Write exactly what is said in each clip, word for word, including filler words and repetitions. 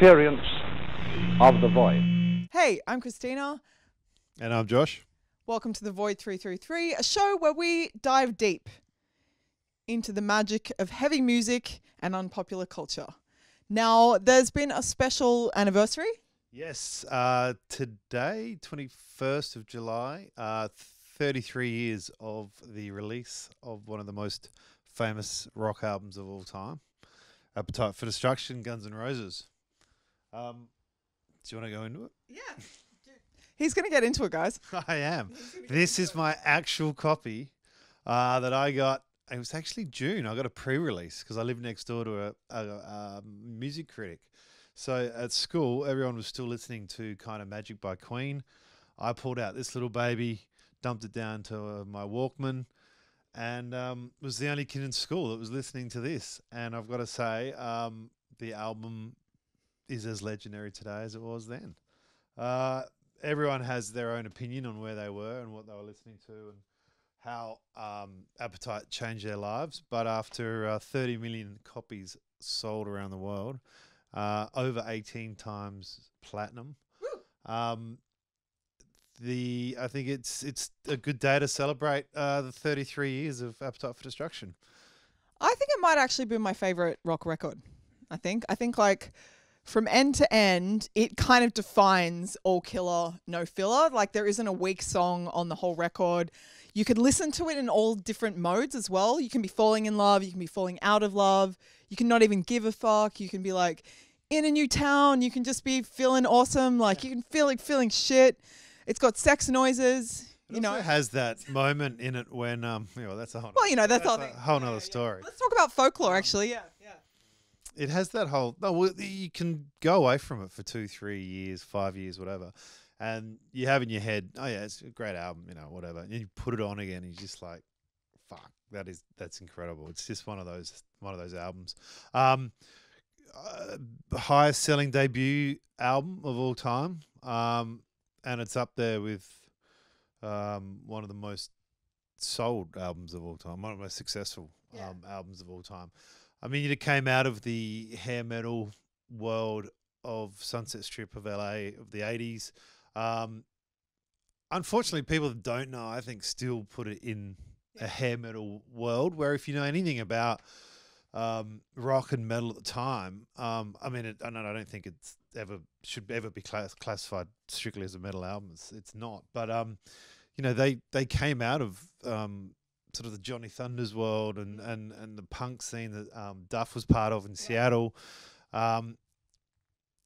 experience of The Void. Hey, I'm Christina. And I'm Josh. Welcome to The Void three three three, a show where we dive deep into the magic of heavy music and unpopular culture. Now, there's been a special anniversary. Yes, uh, today, twenty-first of July, uh, thirty-three years of the release of one of the most famous rock albums of all time, Appetite for Destruction, Guns N' Roses. Um, do you want to go into it? Yeah. He's going to get into it, guys. I am. This is my actual copy uh, that I got. It was actually June. I got a pre-release because I live next door to a, a, a music critic. So at school, everyone was still listening to kind of Magic by Queen. I pulled out this little baby, dumped it down to uh, my Walkman, and um, was the only kid in school that was listening to this. And I've got to say, um, the album is as legendary today as it was then. Uh, everyone has their own opinion on where they were and what they were listening to and how um, Appetite changed their lives. But after uh, thirty million copies sold around the world, Uh, over eighteen times platinum. Um, the I think it's it's a good day to celebrate uh, the thirty-three years of Appetite for Destruction. I think it might actually be my favorite rock record. I think I think like from end to end, it kind of defines all killer, no filler. Like there isn't a weak song on the whole record. You could listen to it in all different modes as well. You can be falling in love. You can be falling out of love. You can not even give a fuck. You can be like in a new town. You can just be feeling awesome. Like you can feel like feeling shit. It's got sex noises. It you know, it has that moment in it when um, you know, that's a whole. Well, you know, that's, that's a whole nother yeah, story. Yeah. Let's talk about folklore, actually. Yeah, yeah. It has that whole. No, well, you can go away from it for two, three years, five years, whatever, and you have in your head, oh yeah, it's a great album, you know, whatever. And you put it on again, and you're just like, fuck. That is that's incredible. It's just one of those one of those albums. Um, uh, highest selling debut album of all time, um, and it's up there with um, one of the most sold albums of all time, one of the most successful yeah. um, albums of all time. I mean, it came out of the hair metal world of Sunset Strip of L A of the eighties. Um, unfortunately, people that don't know, I think, still put it in a hair metal world where if you know anything about um, rock and metal at the time, um, I mean, it, I don't, I don't think it's ever should ever be class, classified strictly as a metal album. It's, it's not, but um, you know, they they came out of um, sort of the Johnny Thunders world and and and the punk scene that um, Duff was part of in yeah. Seattle, um,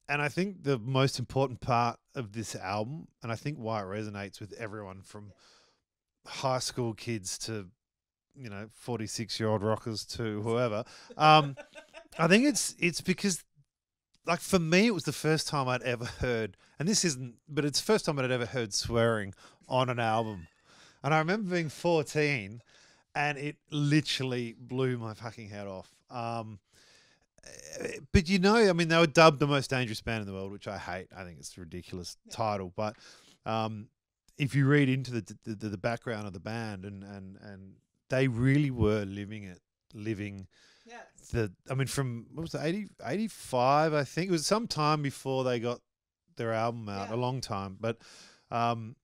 and I think the most important part of this album, and I think why it resonates with everyone from yeah. high school kids to, you know, forty-six year old rockers to whoever. Um, I think it's, it's because like for me, it was the first time I'd ever heard, and this isn't, but it's the first time I'd ever heard swearing on an album. And I remember being fourteen and it literally blew my fucking head off. Um, but you know, I mean, they were dubbed the most dangerous band in the world, which I hate. I think it's a ridiculous yeah. title, but, um, if you read into the, the the background of the band and and and they really were living it, living yes. the. I mean, from what was it, eighty, eighty-five, I think it was some time before they got their album out, yeah. a long time. But um,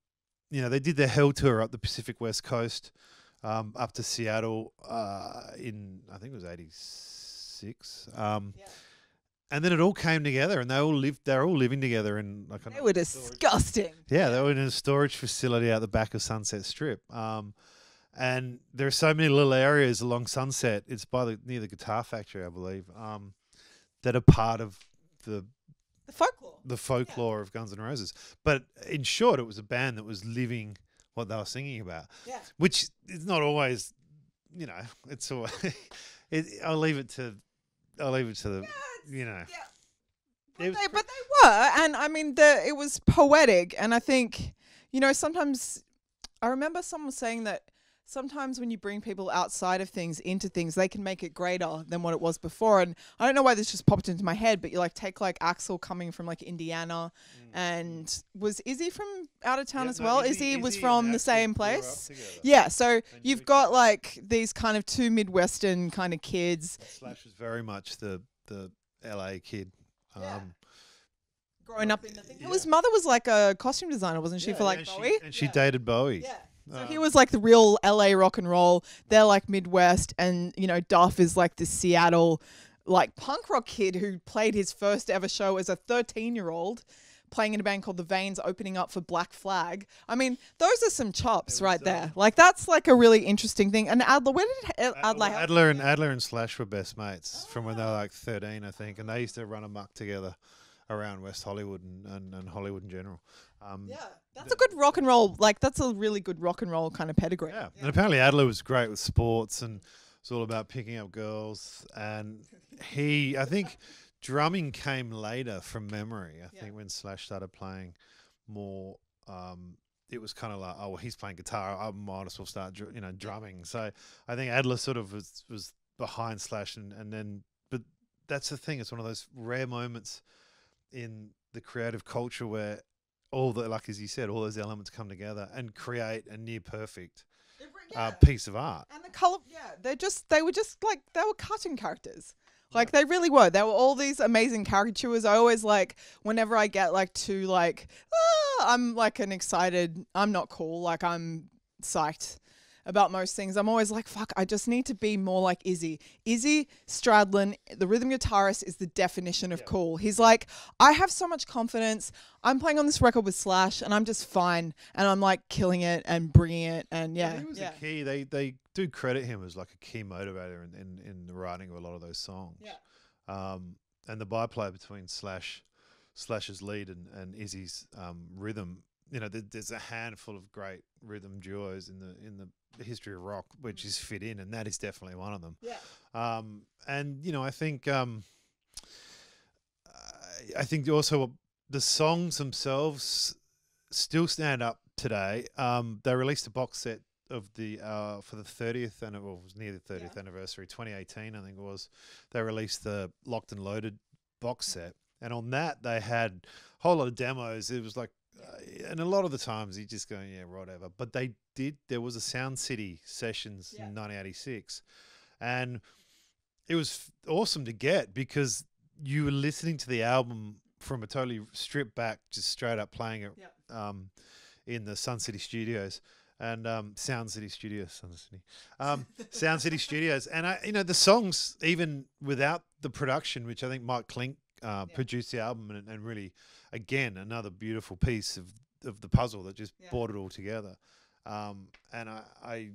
you know, they did their Hell tour up the Pacific West Coast, um, up to Seattle uh, in I think it was eighty-six. Um, yeah. And then it all came together, and they all lived. They're all living together, and like they were disgusting. Yeah, they were in a storage facility out the back of Sunset Strip. Um, and there are so many little areas along Sunset. It's by the near the Guitar Factory, I believe, um, that are part of the the folklore, the folklore yeah. of Guns N' Roses. But in short, it was a band that was living what they were singing about. Yeah, which is not always, you know, it's always. it, I'll leave it to, I'll leave it to the. Yeah. You know, yeah. but, they, but they were, and I mean, the it was poetic, and I think, you know, sometimes I remember someone saying that sometimes when you bring people outside of things into things, they can make it greater than what it was before. And I don't know why this just popped into my head, but you like take like Axl coming from like Indiana, mm. and was Izzy from out of town yeah, as no, well? Izzy, Izzy was Izzy from the same place. Yeah, so and you've got like these kind of two Midwestern kind of kids. Slash is very much the the L A kid, um, yeah. grown up in the thing. Yeah. His mother was like a costume designer, wasn't she, yeah, for like yeah, Bowie? She, and she yeah. dated Bowie. Yeah. So he was like the real L A rock and roll. They're like Midwest, and you know, Duff is like the Seattle, like punk rock kid who played his first ever show as a thirteen year old, playing in a band called The Veins, opening up for Black Flag. I mean, those are some chops right there. That. Like that's like a really interesting thing. And Adler, where did Adler? Adler, Adler and Adler and Slash were best mates oh. from when they were like thirteen, I think, and they used to run amok together around West Hollywood and, and, and Hollywood in general. Um, yeah, that's a good rock and roll, like that's a really good rock and roll kind of pedigree. Yeah, yeah. And apparently Adler was great with sports and it's all about picking up girls. And he, I think drumming came later from memory. I yeah. think when Slash started playing more, um, it was kind of like, oh, well, he's playing guitar, I might as well start, dr you know, drumming. So I think Adler sort of was, was behind Slash and, and then, but that's the thing, it's one of those rare moments in the creative culture where all the, like as you said, all those elements come together and create a near perfect yeah. uh, piece of art. And the color, yeah, they just, they were just like, they were cartoon characters. Like yeah. they really were. They were all these amazing caricatures. I always like, whenever I get like too like, ah, I'm like an excited, I'm not cool, like I'm psyched about most things. I'm always like, fuck, I just need to be more like Izzy. Izzy Stradlin, the rhythm guitarist, is the definition of yeah. cool. He's like, I have so much confidence. I'm playing on this record with Slash and I'm just fine. And I'm like killing it and bringing it. And yeah. yeah he was yeah. a key. They, they do credit him as like a key motivator in, in, in the writing of a lot of those songs. Yeah. Um, and the byplay between Slash, Slash's lead and, and Izzy's um, rhythm, you know, there, there's a handful of great rhythm duos in the in the history of rock which is fit in, and that is definitely one of them. Yeah. Um, and you know, I think um, I think also the songs themselves still stand up today. Um, they released a box set of the uh, for the thirtieth and it was near the thirtieth yeah. anniversary, twenty eighteen, I think it was. They released the Locked and Loaded box set, and on that they had a whole lot of demos. It was like. Uh, and a lot of the times you're just going, yeah, whatever. But they did, there was a Sound City Sessions yeah. in nineteen eighty-six. And it was awesome to get because you were listening to the album from a totally stripped back, just straight up playing it yep. um, in the Sun City Studios. And um, Sound City Studios, Sun City. Um, Sound City Studios. And, I, you know, the songs, even without the production, which I think Mike Klink uh, yeah. produced the album and, and really... Again, another beautiful piece of, of the puzzle that just yeah. brought it all together. Um, and I, I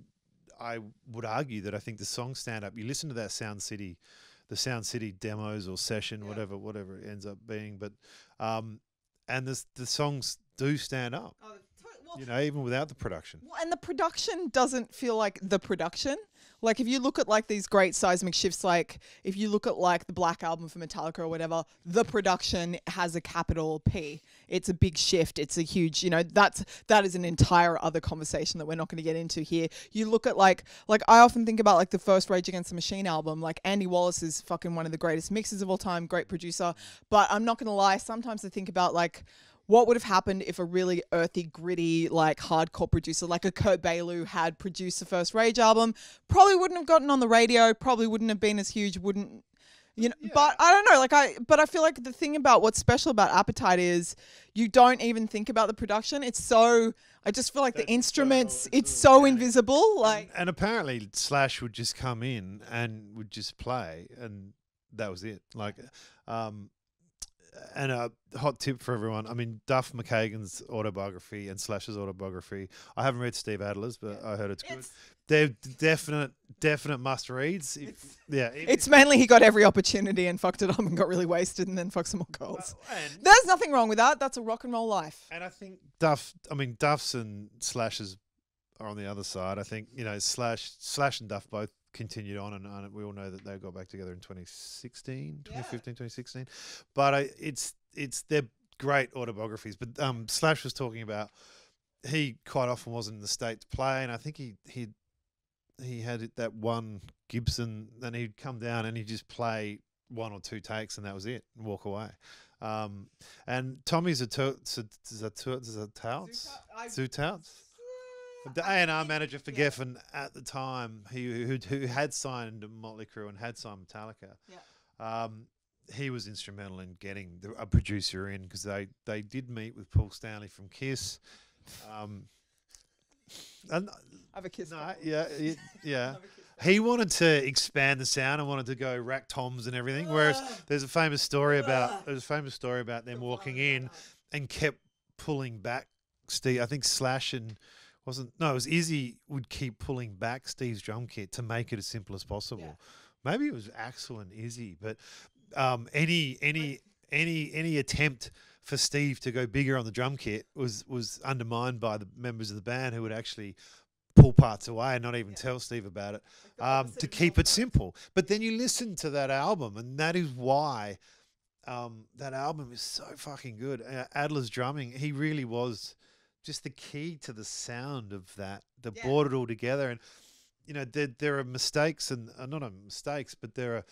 I would argue that I think the songs stand up. You listen to that Sound City, the Sound City demos or session, yeah. whatever whatever it ends up being. But um, and the the songs do stand up. Oh, well, you know, even without the production. Well, and the production doesn't feel like the production. Like if you look at like these great seismic shifts, like if you look at like the Black Album for Metallica or whatever, the production has a capital P. It's a big shift. It's a huge, you know, that's, that is an entire other conversation that we're not going to get into here. You look at like, like I often think about like the first Rage Against the Machine album, like Andy Wallace is fucking one of the greatest mixers of all time, great producer. But I'm not going to lie, sometimes I think about like, what would have happened if a really earthy, gritty, like hardcore producer, like a Kurt Bailu, had produced the first Rage album? Probably wouldn't have gotten on the radio. Probably wouldn't have been as huge. Wouldn't, you know? Yeah. But I don't know. Like I, but I feel like the thing about what's special about Appetite is you don't even think about the production. It's so. I just feel like That's the instruments. So, it's so yeah. invisible. Like and, and apparently Slash would just come in and would just play, and that was it. Like, um. And a hot tip for everyone. I mean, Duff McKagan's autobiography and Slash's autobiography. I haven't read Steve Adler's, but yeah. I heard it's, it's good. They're definite, definite must reads. If, it's, yeah, if, it's if, mainly he got every opportunity and fucked it up and got really wasted and then fucked some more girls. Well, there's nothing wrong with that. That's a rock and roll life. And I think Duff. I mean, Duff's and Slash's are on the other side. I think you know Slash, Slash and Duff both continued on, and, and we all know that they got back together in twenty sixteen, twenty fifteen, yeah. twenty sixteen. But I, it's it's they're great autobiographies. But um, Slash was talking about he quite often wasn't in the state to play, and I think he he he had that one Gibson, and he'd come down and he'd just play one or two takes, and that was it, and walk away. Um, and Tommy Zutaut, Zutaut, the A and R manager for yeah. Geffen at the time, who, who who had signed Motley Crue and had signed Metallica, yeah. um, he was instrumental in getting the, a producer in, because they, they did meet with Paul Stanley from Kiss. Um, and, I have a Kiss. No, yeah, it, yeah. He wanted to expand the sound and wanted to go rack toms and everything. Whereas there's a famous story about there's a famous story about them walking in and kept pulling back Steve. I think Slash and wasn't no, it was Izzy would keep pulling back Steve's drum kit to make it as simple as possible. Yeah. Maybe it was Axl and Izzy, but um, any any any any attempt for Steve to go bigger on the drum kit was was undermined by the members of the band, who would actually pull parts away and not even yeah. tell Steve about it, um, to keep it simple. But then you listen to that album, and that is why um, that album is so fucking good. Uh, Adler's drumming, he really was just the key to the sound of that, that yeah. brought it all together. And, you know, there, there are mistakes, and uh, not mistakes, but there are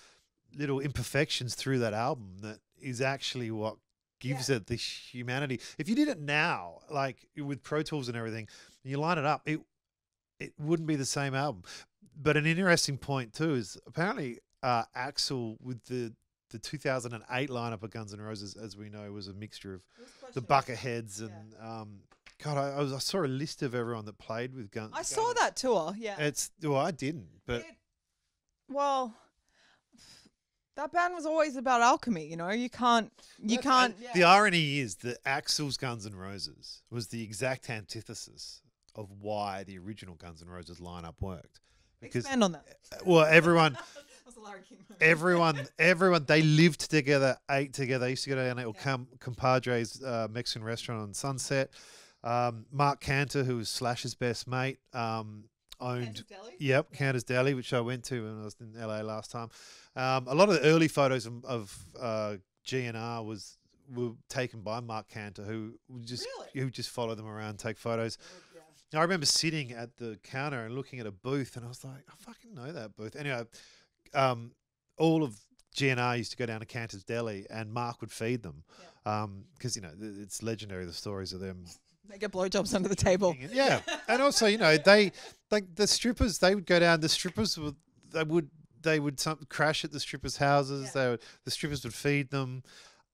little imperfections through that album that is actually what gives yeah. it the humanity. If you did it now, like with Pro Tools and everything, and you line it up, it it wouldn't be the same album. But an interesting point too is apparently uh, Axl with the the two thousand eight lineup of Guns N' Roses, as we know, was a mixture of the Bucketheads and yeah. um, God, I, I, was, I saw a list of everyone that played with Guns. I Guns. saw that tour. Yeah, it's well, I didn't, but it, well, that band was always about alchemy. You know, you can't, you That's, can't. Yeah. The irony is that Axl's Guns N' Roses was the exact antithesis of why the original Guns N' Roses lineup worked. Because, expand on that. Well, everyone, everyone, everyone, they lived together, ate together. They used to go down to yeah. Compadre's uh, Mexican restaurant on Sunset. Um, Mark Canter, who was Slash's best mate, um, owned Canter's Yep, Canter's Deli, which I went to when I was in L A last time. Um, a lot of the early photos of, of uh, G N R was were taken by Mark Canter, who just really? who just followed them around, take photos. I remember sitting at the counter and looking at a booth, and I was like, I fucking know that booth. Anyway, um, all of G N R used to go down to Canter's Deli, and Mark would feed them because, yeah. um, you know, it's legendary, the stories of them. They get blowjobs under the table. Yeah. And also, you know, they like the strippers, they would go down. The strippers would, they would, they would some, crash at the strippers' houses. Yeah. They would, the strippers would feed them.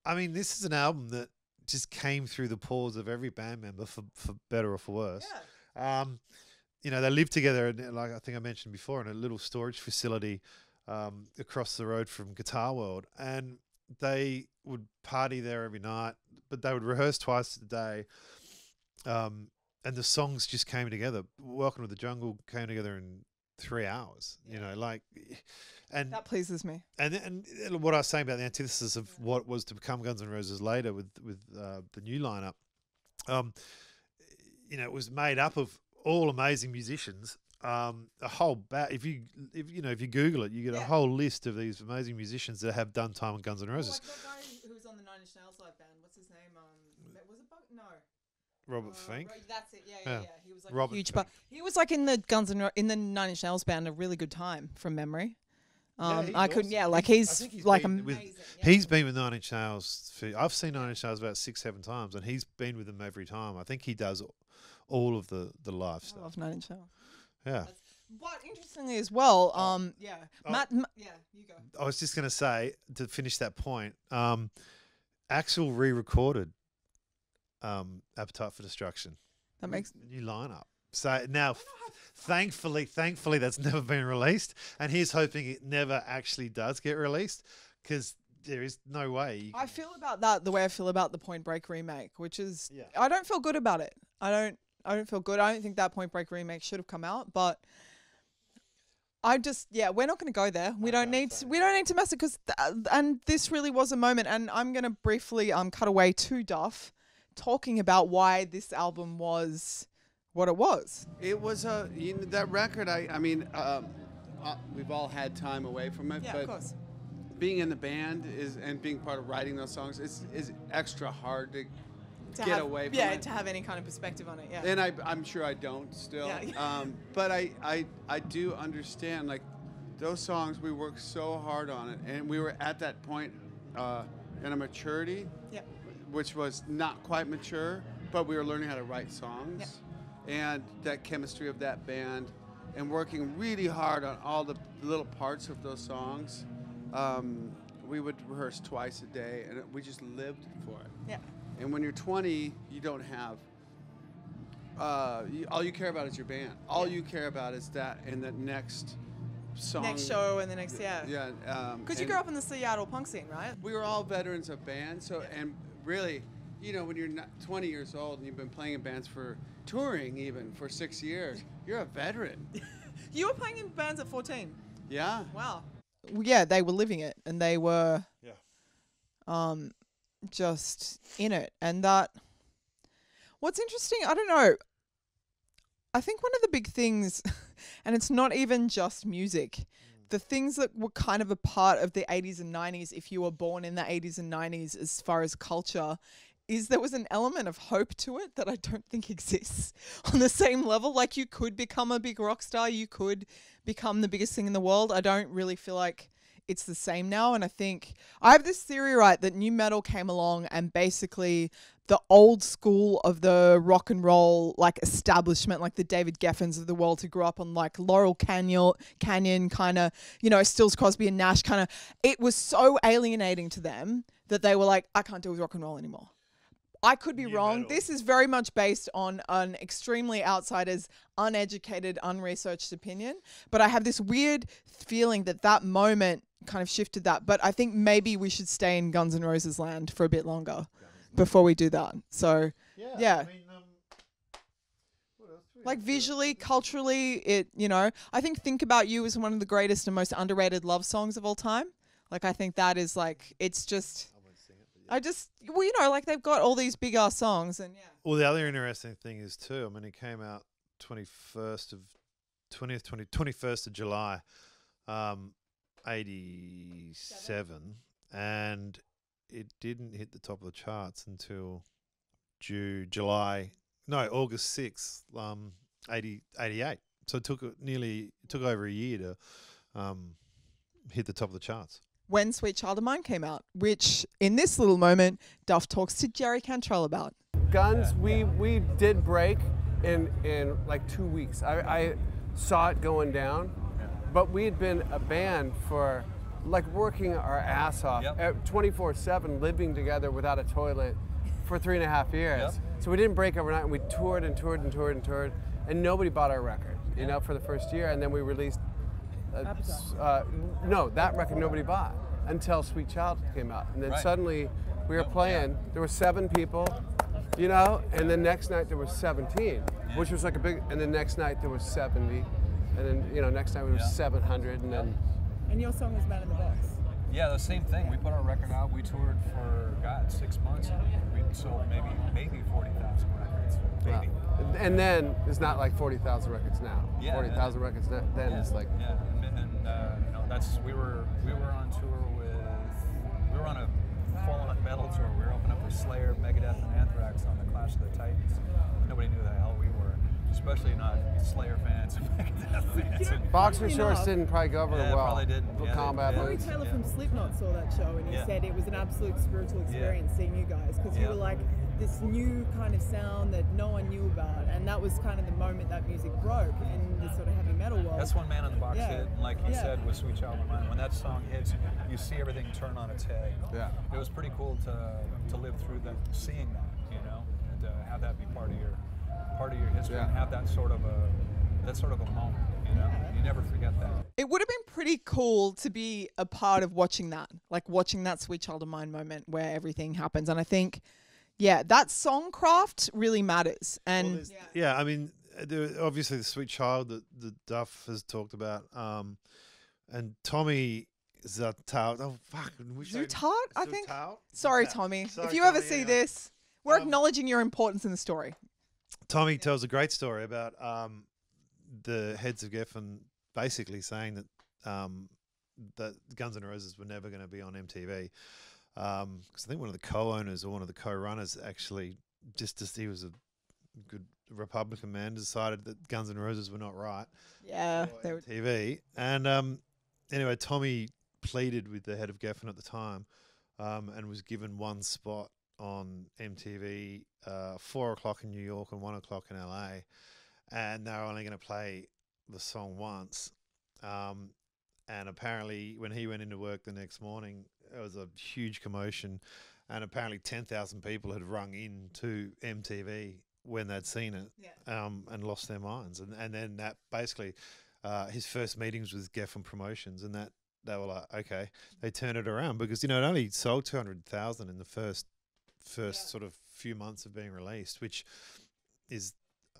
I mean, this is an album that just came through the pores of every band member, for, for better or for worse. Yeah. Um, you know, they lived together, in, like I think I mentioned before, in a little storage facility um, across the road from Guitar World, and they would party there every night. But they would rehearse twice a day, um, and the songs just came together. Welcome to the Jungle came together in three hours. Yeah. You know, like, and that pleases me. And and what I was saying about the antithesis of yeah. what was to become Guns N' Roses later with with uh, the new lineup. Um, You know, it was made up of all amazing musicians. Um, a whole bat. If you, if you know, if you Google it, you get yeah. a whole list of these amazing musicians that have done time with Guns N' Roses. Oh, like that guy who was on the Nine Inch Nails live band. What's his name? Um, was it Buck? No. Robert uh, Fink. That's it. Yeah, yeah, yeah. yeah. He was like Robert a huge. But he was like in the Guns N' in the Nine Inch Nails band. A really good time from memory. Um, yeah, I couldn't. Yeah, like he's, he's like a. With, yeah. He's been with Nine Inch Nails. For, I've seen Nine Inch Nails about six, seven times, and he's been with them every time. I think he does all of the the live stuff. I love Nine Inch Nails. Yeah. What interestingly as well, um, yeah, oh, Matt, Matt, yeah, you go. I was just gonna say to finish that point, um, Axl re-recorded, um, Appetite for Destruction. That makes new lineup. So now, thankfully, thankfully, that's never been released, and here's hoping it never actually does get released, because there is no way. I feel about that the way I feel about the Point Break remake, which is yeah. I don't feel good about it. I don't. I don't feel good. I don't think that Point Break remake should have come out, but I just yeah, we're not going to go there. We don't need to, we don't need to mess it, because th and this really was a moment, and I'm going to briefly um cut away to Duff talking about why this album was. What it was. It was a you know, that record. I I mean, um, uh, we've all had time away from it, yeah, but of course. Being in the band is and being part of writing those songs is is extra hard to, to get have, away from. Yeah, it. to have any kind of perspective on it. Yeah. And I I'm sure I don't still. Yeah. um, but I I I do understand, like, those songs we worked so hard on it, and we were at that point uh, in a maturity, yeah. which was not quite mature, but we were learning how to write songs. Yeah. And that chemistry of that band, and working really hard on all the little parts of those songs, um, we would rehearse twice a day, and we just lived for it. Yeah. And when you're twenty, you don't have. Uh, you, all you care about is your band. All yeah. you care about is that and the next song. Next show and the next, yeah. Yeah. Because um, you grew up in the Seattle punk scene, right? We were all veterans of bands, so yeah. and really, you know, when you're not twenty years old and you've been playing in bands for touring even for six years, you're a veteran. You were playing in bands at fourteen. Yeah. Wow. Yeah, they were living it, and they were, yeah, um, just in it, and that. What's interesting, I don't know. I think one of the big things, and it's not even just music, mm. the things that were kind of a part of the eighties and nineties, if you were born in the eighties and nineties as far as culture, is there was an element of hope to it that I don't think exists on the same level. Like, you could become a big rock star, you could become the biggest thing in the world. I don't really feel like it's the same now. And I think I have this theory, right, that new metal came along and basically the old school of the rock and roll, like, establishment, like the David Geffens of the world who grew up on, like, Laurel Canyon, Canyon kind of, you know, Stills, Crosby and Nash kind of, it was so alienating to them that they were like, I can't deal with rock and roll anymore. I could be new wrong. Metal. This is very much based on an extremely outsider's, uneducated, unresearched opinion. But I have this weird feeling that that moment kind of shifted that. But I think maybe we should stay in Guns N' Roses land for a bit longer before we do that. So, yeah. yeah. I mean, um, what else do we like, visually, to... culturally, it, you know, I think Think About You is one of the greatest and most underrated love songs of all time. Like, I think that is, like, it's just... I just, well, you know, like, they've got all these big ass songs, and yeah. Well, the other interesting thing is too, I mean, it came out twenty-first of July, um, eighty-seven, Seven. and it didn't hit the top of the charts until June, July, no, August sixth, um, eighty, eighty-eight. So it took nearly, it took over a year to um, hit the top of the charts. When Sweet Child of Mine came out, which in this little moment, Duff talks to Jerry Cantrell about. Guns, we we did break in in like two weeks. I, I saw it going down, but we had been a band for like working our ass off, yep. twenty-four seven, living together without a toilet for three and a half years. Yep. So we didn't break overnight, and we toured and toured and toured and toured, and nobody bought our record, you know, for the first year, and then we released. Uh, uh, no, that record nobody bought until Sweet Child came out, and then right. suddenly we were playing. Yeah. There were seven people, you know, and the next night there was seventeen, yeah. which was like a big. And the next night there was seventy, and then you know next night it was yeah. seven hundred, and yeah. then. And your song was Man in the Box. Yeah, the same thing. We put our record out. We toured for God six months. We sold maybe maybe forty thousand records. Maybe. Wow. And then it's not like forty thousand records now. Yeah, forty thousand records now, then yeah, it's like. Yeah. And uh, you know, that's we were we were on tour with we were on a fallen metal tour. We were opening up with Slayer, Megadeth, and Anthrax on the Clash of the Titans. Nobody knew who the hell we were, especially not Slayer fans and Megadeth fans. And Boxer shorts didn't probably go over yeah, well. Probably didn't. Yeah, combat Corey Taylor yeah. from Slipknot saw that show, and he yeah. said it was an absolute spiritual experience yeah. seeing you guys because yeah. you were like this new kind of sound that no one knew about, and that was kind of the moment that music broke in the sort of heavy metal world. That's when Man in the Box yeah. hit, and like he yeah. said with Sweet Child of Mine, when that song hits, you see everything turn on its head. Yeah. It was pretty cool to to live through that, seeing that, you know, and to have that be part of your part of your history yeah. and have that sort of a that sort of a moment, you know. Yeah. You never forget that. It would have been pretty cool to be a part of watching that, like watching that Sweet Child of Mine moment where everything happens, and I think. Yeah, that song craft really matters. And well, yeah. yeah, I mean, there, obviously the Sweet Child that, that Duff has talked about, um, and Tommy Zutaut. Oh fuck, Zutaut, I think. Sorry, yeah. Tommy. Sorry, if you Tommy, ever see yeah. this, we're um, acknowledging your importance in the story. Tommy yeah. tells a great story about um, the heads of Geffen basically saying that um, that Guns N' Roses were never going to be on M T V. Because um, I think one of the co-owners or one of the co-runners actually, just as he was a good Republican man, decided that Guns N' Roses were not right. Yeah, they were T V. And um, anyway, Tommy pleaded with the head of Geffen at the time, um, and was given one spot on M T V, uh, four o'clock in New York and one o'clock in L A, and they were only going to play the song once. Um, And apparently when he went into work the next morning, it was a huge commotion. And apparently ten thousand people had rung in to M T V when they'd seen it, yeah. um, and lost their minds. And, and then that basically uh, his first meetings with Geffen Promotions, and that they were like, okay, they turned it around because, you know, it only sold two hundred thousand in the first first yeah. sort of few months of being released, which is,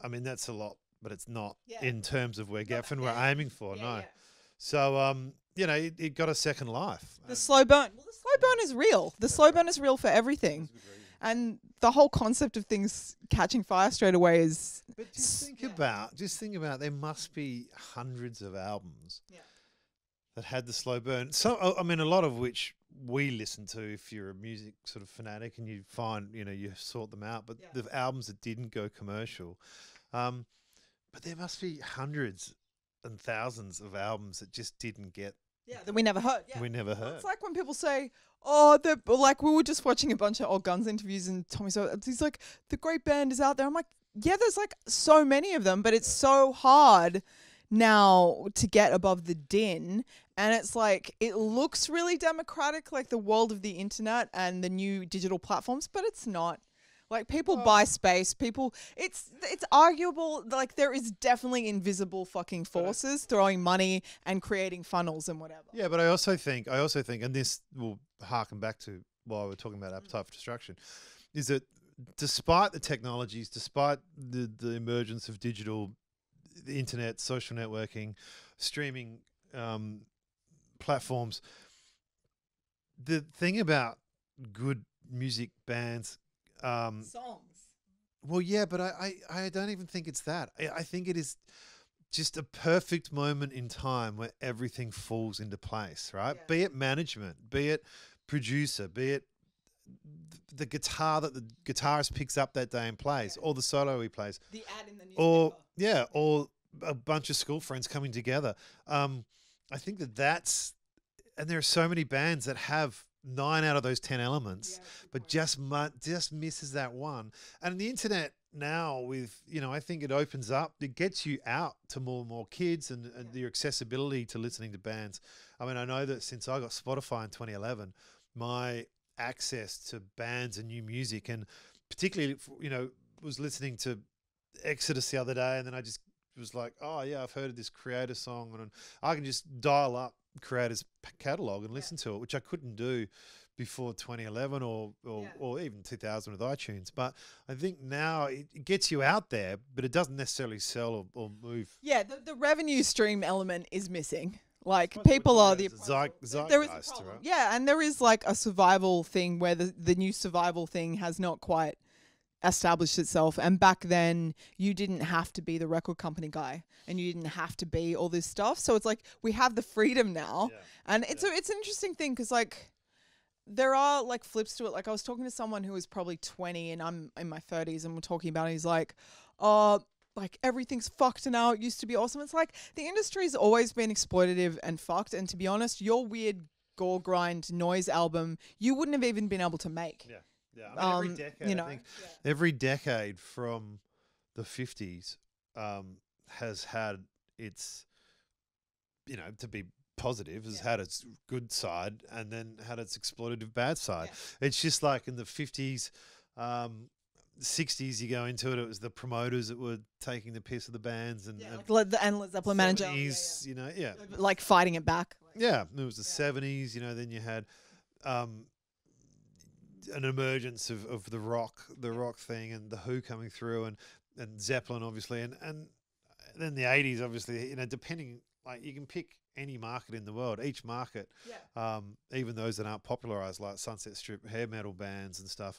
I mean, that's a lot, but it's not yeah. in terms of where Geffen were aiming for, yeah, no. Yeah. So, um, you know, it, it got a second life. The slow burn. Well, the slow burn is real. The slow burn is real for everything. And the whole concept of things catching fire straight away is... But just think yeah. about, just think about, there must be hundreds of albums yeah. that had the slow burn. So, I mean, a lot of which we listen to if you're a music sort of fanatic and you find, you know, you sort them out. But yeah. the albums that didn't go commercial. Um, but there must be hundreds and thousands of albums that just didn't get... Yeah, that we never heard. Yeah. We never heard. It's like when people say... Oh, the like we were just watching a bunch of old Guns interviews, and Tommy Zutaut, he's like, the great band is out there. I'm like, yeah, there's like so many of them, but it's so hard now to get above the din. And it's like, it looks really democratic, like the world of the internet and the new digital platforms, but it's not. Like people oh. buy space, people, it's, it's arguable, like there is definitely invisible fucking forces throwing money and creating funnels and whatever. Yeah, but I also think, I also think, and this will harken back to while we're talking about Appetite for Destruction, is that despite the technologies, despite the, the emergence of digital, the internet, social networking, streaming um, platforms, the thing about good music bands, Um, songs. Well, yeah, but I, I, I don't even think it's that. I, I think it is just a perfect moment in time where everything falls into place, right? Yeah. Be it management, be it producer, be it th the guitar that the guitarist picks up that day and plays, yeah. or the solo he plays. The ad in the newspaper. Or, yeah, or a bunch of school friends coming together. Um, I think that that's, and there are so many bands that have nine out of those ten elements, yeah, but just mu just misses that one. And the internet now, with, you know, I think it opens up, it gets you out to more and more kids, and, and yeah. your accessibility to listening to bands. I mean, I know that since I got Spotify in twenty eleven, my access to bands and new music, and particularly, you know, was listening to Exodus the other day, and then I just was like, oh yeah, I've heard of this Creator song, and I can just dial up Creator's catalog and listen yeah. to it, which I couldn't do before twenty eleven or or, yeah. or even two thousand with iTunes. But I think now it, it gets you out there, but it doesn't necessarily sell or, or move. Yeah, the, the revenue stream element is missing. Like people are the zeitgeist, zeitgeist, right? Yeah, and there is like a survival thing where the the new survival thing has not quite established itself. And back then you didn't have to be the record company guy, and you didn't have to be all this stuff. So it's like we have the freedom now, yeah. and it's yeah. a, it's an interesting thing, because like there are like flips to it. Like I was talking to someone who was probably twenty and I'm in my thirties, and we're talking about it, and he's like, oh, like everything's fucked now, it used to be awesome. It's like the industry's always been exploitative and fucked, and to be honest, your weird gore grind noise album you wouldn't have even been able to make. Yeah. Yeah, I mean, every decade, um, you know, I think, yeah. every decade from the fifties um, has had its, you know, to be positive, has yeah. had its good side and then had its exploitative bad side. Yeah. It's just like in the fifties, um, sixties, you go into it, it was the promoters that were taking the piss of the bands, and yeah, and like the Led Zeppelin manager, seventies, yeah, yeah. you know, yeah, like fighting it back. Like, yeah, it was the yeah. seventies, you know. Then you had. Um, an emergence of, of the rock, the rock thing, and the Who coming through, and, and Zeppelin obviously, and, and then the eighties obviously, you know, depending, like you can pick any market in the world, each market, yeah. um, even those that aren't popularized, like Sunset Strip, hair metal bands and stuff,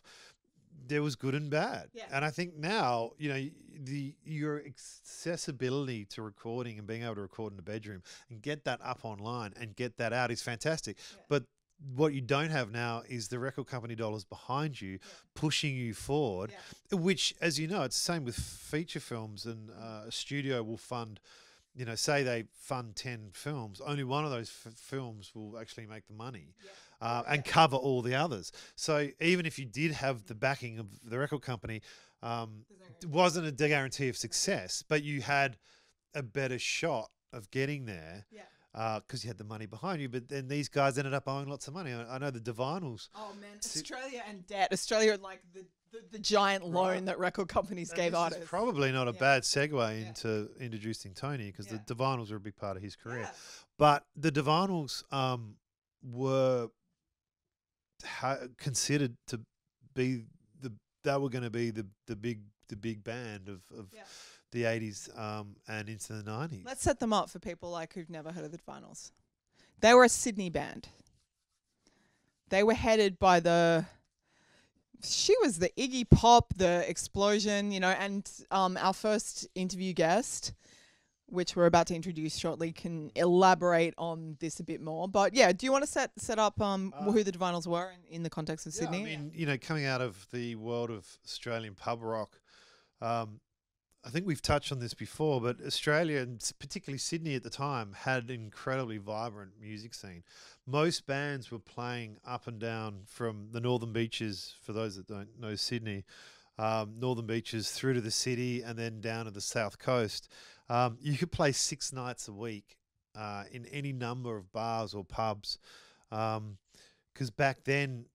there was good and bad. Yeah. And I think now, you know, the, your accessibility to recording and being able to record in the bedroom and get that up online and get that out is fantastic. Yeah. But what you don't have now is the record company dollars behind you, yeah. pushing you forward, yeah. which, as you know, it's the same with feature films. And uh, a studio will fund, you know, say they fund ten films, only one of those f films will actually make the money, yeah. uh, and yeah. cover all the others. So even if you did have the backing of the record company, um, it wasn't a guarantee of success, but you had a better shot of getting there. Yeah. because uh, you had the money behind you. But then these guys ended up owing lots of money. I, I know the Divinyls. Oh, man. Australia and debt. Australia had like the, the, the giant right. loan that record companies and gave artists. It's probably not a yeah. bad segue yeah. into introducing Tony, because yeah. the Divinyls were a big part of his career. Yeah. But the Divinyls um, were ha considered to be the they were going to be the the big the big band of of yeah. the eighties um, and into the nineties. Let's set them up for people like who've never heard of the Divinyls. They were a Sydney band. They were headed by the she was the Iggy Pop, the Explosion, you know, and um, our first interview guest, which we're about to introduce shortly, can elaborate on this a bit more. But yeah, do you want to set set up um, uh, who the Divinyls were in, in the context of yeah, Sydney? I mean, yeah. you know, coming out of the world of Australian pub rock, um, I think we've touched on this before, but Australia, and particularly Sydney at the time, had an incredibly vibrant music scene. Most bands were playing up and down from the Northern Beaches, for those that don't know Sydney, um, Northern Beaches through to the city and then down to the south coast. Um, you could play six nights a week uh, in any number of bars or pubs, because um, back then,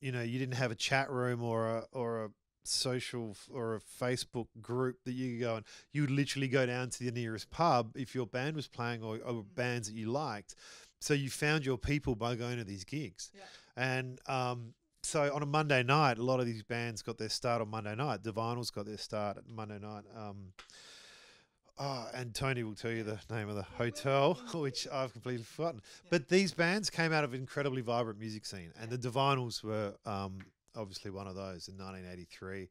you know, you didn't have a chat room or a, or a social or a Facebook group that you could go and you would literally go down to the nearest pub if your band was playing or, or bands that you liked. So you found your people by going to these gigs. Yeah. And um, so on a Monday night, a lot of these bands got their start on Monday night. Divinyls got their start at Monday night. Um, Oh, and Tony will tell you the name of the hotel, which I've completely forgotten. Yeah. But these bands came out of an incredibly vibrant music scene, and yeah. the Divinyls were um, obviously one of those in nineteen eighty-three.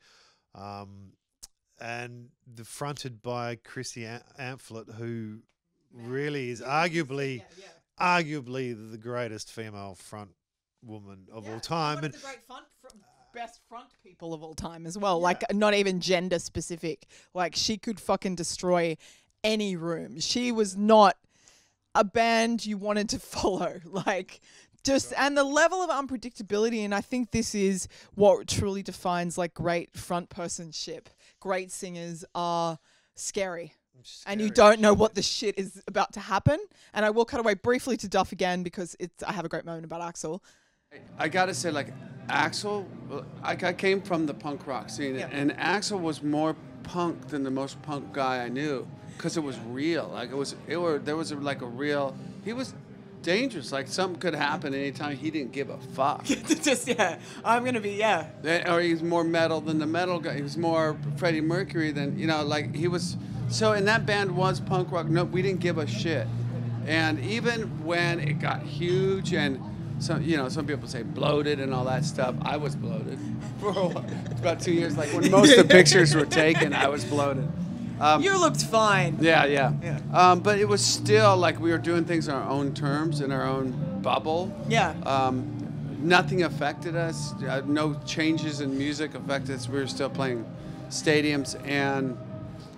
Um, and the fronted by Chrissy Amphlett, who Man. really is arguably, yeah, yeah. arguably the greatest female front woman of yeah. all time. One and of the great fun from best front people of all time as well, yeah. like not even gender specific. Like she could fucking destroy any room. She was not a band you wanted to follow, like just right. and the level of unpredictability, and I think this is what truly defines like great front personship. Great singers are scary. Scary and you don't know shit. what the shit is about to happen. And I will cut away briefly to Duff again because it's I have a great moment about Axl. I gotta say, like, Axl, I, I came from the punk rock scene, yeah. and Axl was more punk than the most punk guy I knew, because it was real. Like, it was, it were, there was a, like a real, he was dangerous. Like, something could happen anytime. He didn't give a fuck. Just, yeah, I'm gonna be, yeah. They, or he's more metal than the metal guy. He was more Freddie Mercury than, you know, like, he was, so, and that band was punk rock. No, we didn't give a shit. And even when it got huge and, so, you know, some people say bloated and all that stuff. I was bloated for a while. About two years. Like, when most of the pictures were taken, I was bloated. Um, you looked fine. Yeah, yeah. yeah. Um, but it was still, like, we were doing things on our own terms, in our own bubble. Yeah. Um, nothing affected us. Uh, no changes in music affected us. We were still playing stadiums. And,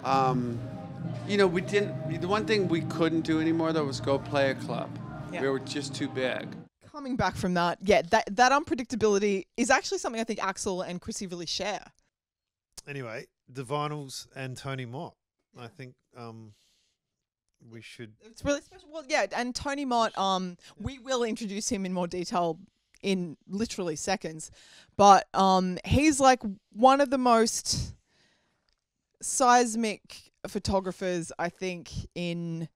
um, you know, we didn't... The one thing we couldn't do anymore, though, was go play a club. Yeah. We were just too big. Coming back from that, yeah, that, that unpredictability is actually something I think Axl and Chrissy really share. Anyway, Divinyls and Tony Mott. Yeah. I think um, we should... It's really special. Well, yeah, and Tony Mott, um, yeah. we will introduce him in more detail in literally seconds, but um, he's like one of the most seismic photographers, I think, in...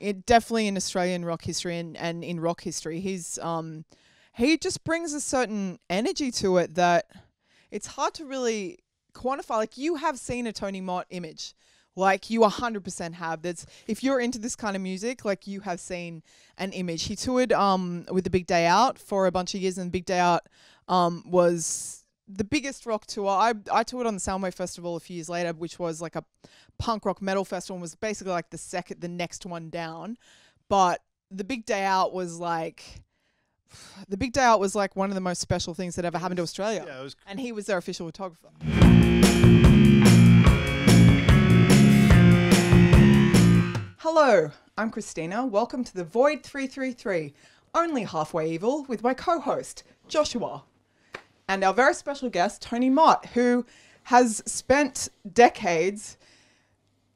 It definitely in Australian rock history and, and in rock history. He's um, he just brings a certain energy to it that it's hard to really quantify. Like, you have seen a Tony Mott image. Like, you one hundred percent have. That's, if you're into this kind of music, like, you have seen an image. He toured um, with the Big Day Out for a bunch of years, and the Big Day Out um, was the biggest rock tour. I, I toured on the Soundwave Festival a few years later, which was like a punk rock metal festival and was basically like the second, the next one down. But the Big Day Out was like, the Big Day Out was like one of the most special things that ever happened to Australia. Yeah, it was cool. And he was their official photographer. Hello, I'm Christina. Welcome to the Void three three three, only halfway evil, with my co-host, Joshua. And our very special guest, Tony Mott, who has spent decades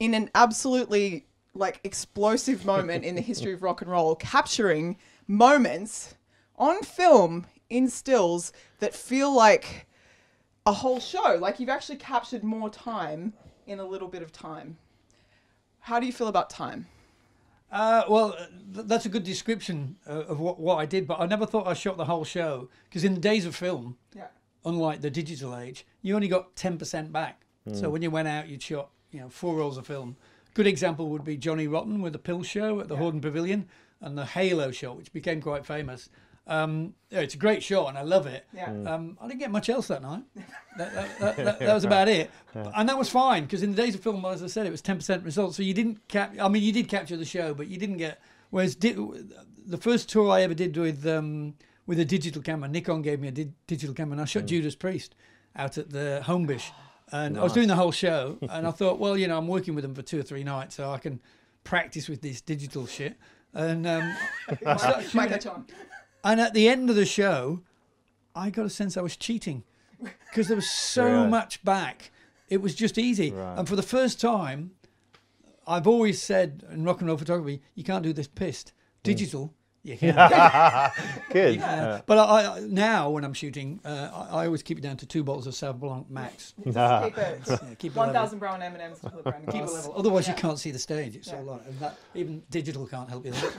in an absolutely like explosive moment in the history of rock and roll, capturing moments on film in stills that feel like a whole show. Like you've actually captured more time in a little bit of time. How do you feel about time? Uh, well, th that's a good description uh, of what, what I did, but I never thought I shot the whole show, because in the days of film, yeah. unlike the digital age, you only got ten percent back. Mm. So when you went out, you'd shot you know, four rolls of film. Good example would be Johnny Rotten with the Pill Show at the yeah. Horden Pavilion and the Halo Shot, which became quite famous. Um, yeah, it's a great shot and I love it. Yeah. Mm. Um, I didn't get much else that night. That, that, that, that, that was about it. Yeah. And that was fine, because in the days of film, as I said, it was ten percent results. So you didn't cap. I mean, you did capture the show, but you didn't get... Whereas di the first tour I ever did with um, with a digital camera, Nikon gave me a di digital camera, and I shot mm. Judas Priest out at the Homebush. And nice. I was doing the whole show, and I thought, well, you know, I'm working with them for two or three nights, so I can practice with this digital shit. And um, I started shooting. And at the end of the show, I got a sense I was cheating, because there was so yeah. much back. It was just easy. Right. And for the first time, I've always said in rock and roll photography, you can't do this pissed. Digital, mm. you can. Good. Yeah. Yeah. But I, I, now when I'm shooting, uh, I, I always keep it down to two bottles of Sauv Blanc max. Nah. Keep it. Yeah, keep one thousand brown M and M's for the brand. Keep it level. Otherwise yeah. you can't see the stage. It's yeah. so light. And that, even digital can't help you there.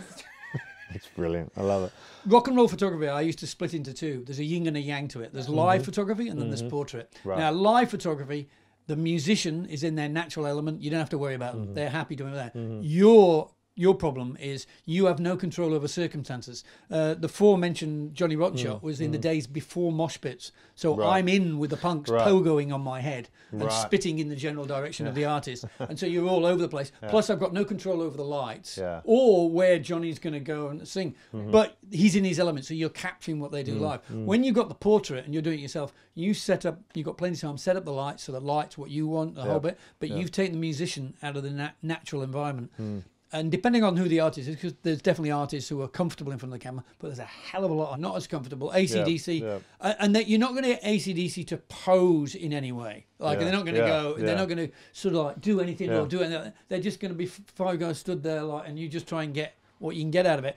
It's brilliant. I love it. Rock and roll photography, I used to split into two. There's a yin and a yang to it. There's live mm-hmm. photography and then mm-hmm. there's portrait. Right. Now, live photography, the musician is in their natural element. You don't have to worry about mm-hmm. them. They're happy doing that. Mm-hmm. Your your problem is you have no control over circumstances. Uh, the aforementioned Johnny Rotten mm-hmm. shot was in mm-hmm. the days before mosh pits. So right. I'm in with the punks right. pogoing on my head and right. spitting in the general direction yeah. of the artist. And so you're all over the place. Yeah. Plus I've got no control over the lights yeah. or where Johnny's going to go and sing. Mm-hmm. But he's in his element, so you're capturing what they do mm-hmm. live. Mm-hmm. When you've got the portrait and you're doing it yourself, you set up, you've got plenty of time, set up the lights, so the light's what you want, the yeah. whole bit. But yeah. you've taken the musician out of the nat natural environment. Mm. And depending on who the artist is, because there's definitely artists who are comfortable in front of the camera, but there's a hell of a lot are not as comfortable. A C D C, yeah, yeah. and that you're not going to get A C D C to pose in any way. Like yeah, they're not going to yeah, go, yeah. they're not going to sort of like do anything yeah. or do anything. They're just going to be five guys stood there, like, and you just try and get what you can get out of it.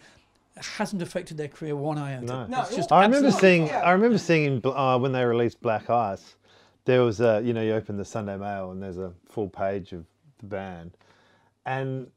It hasn't affected their career one iota. No, no it's just I remember seeing. Yeah. I remember seeing uh, when they released Black Ice, there was a you know you open the Sunday Mail and there's a full page of the band, and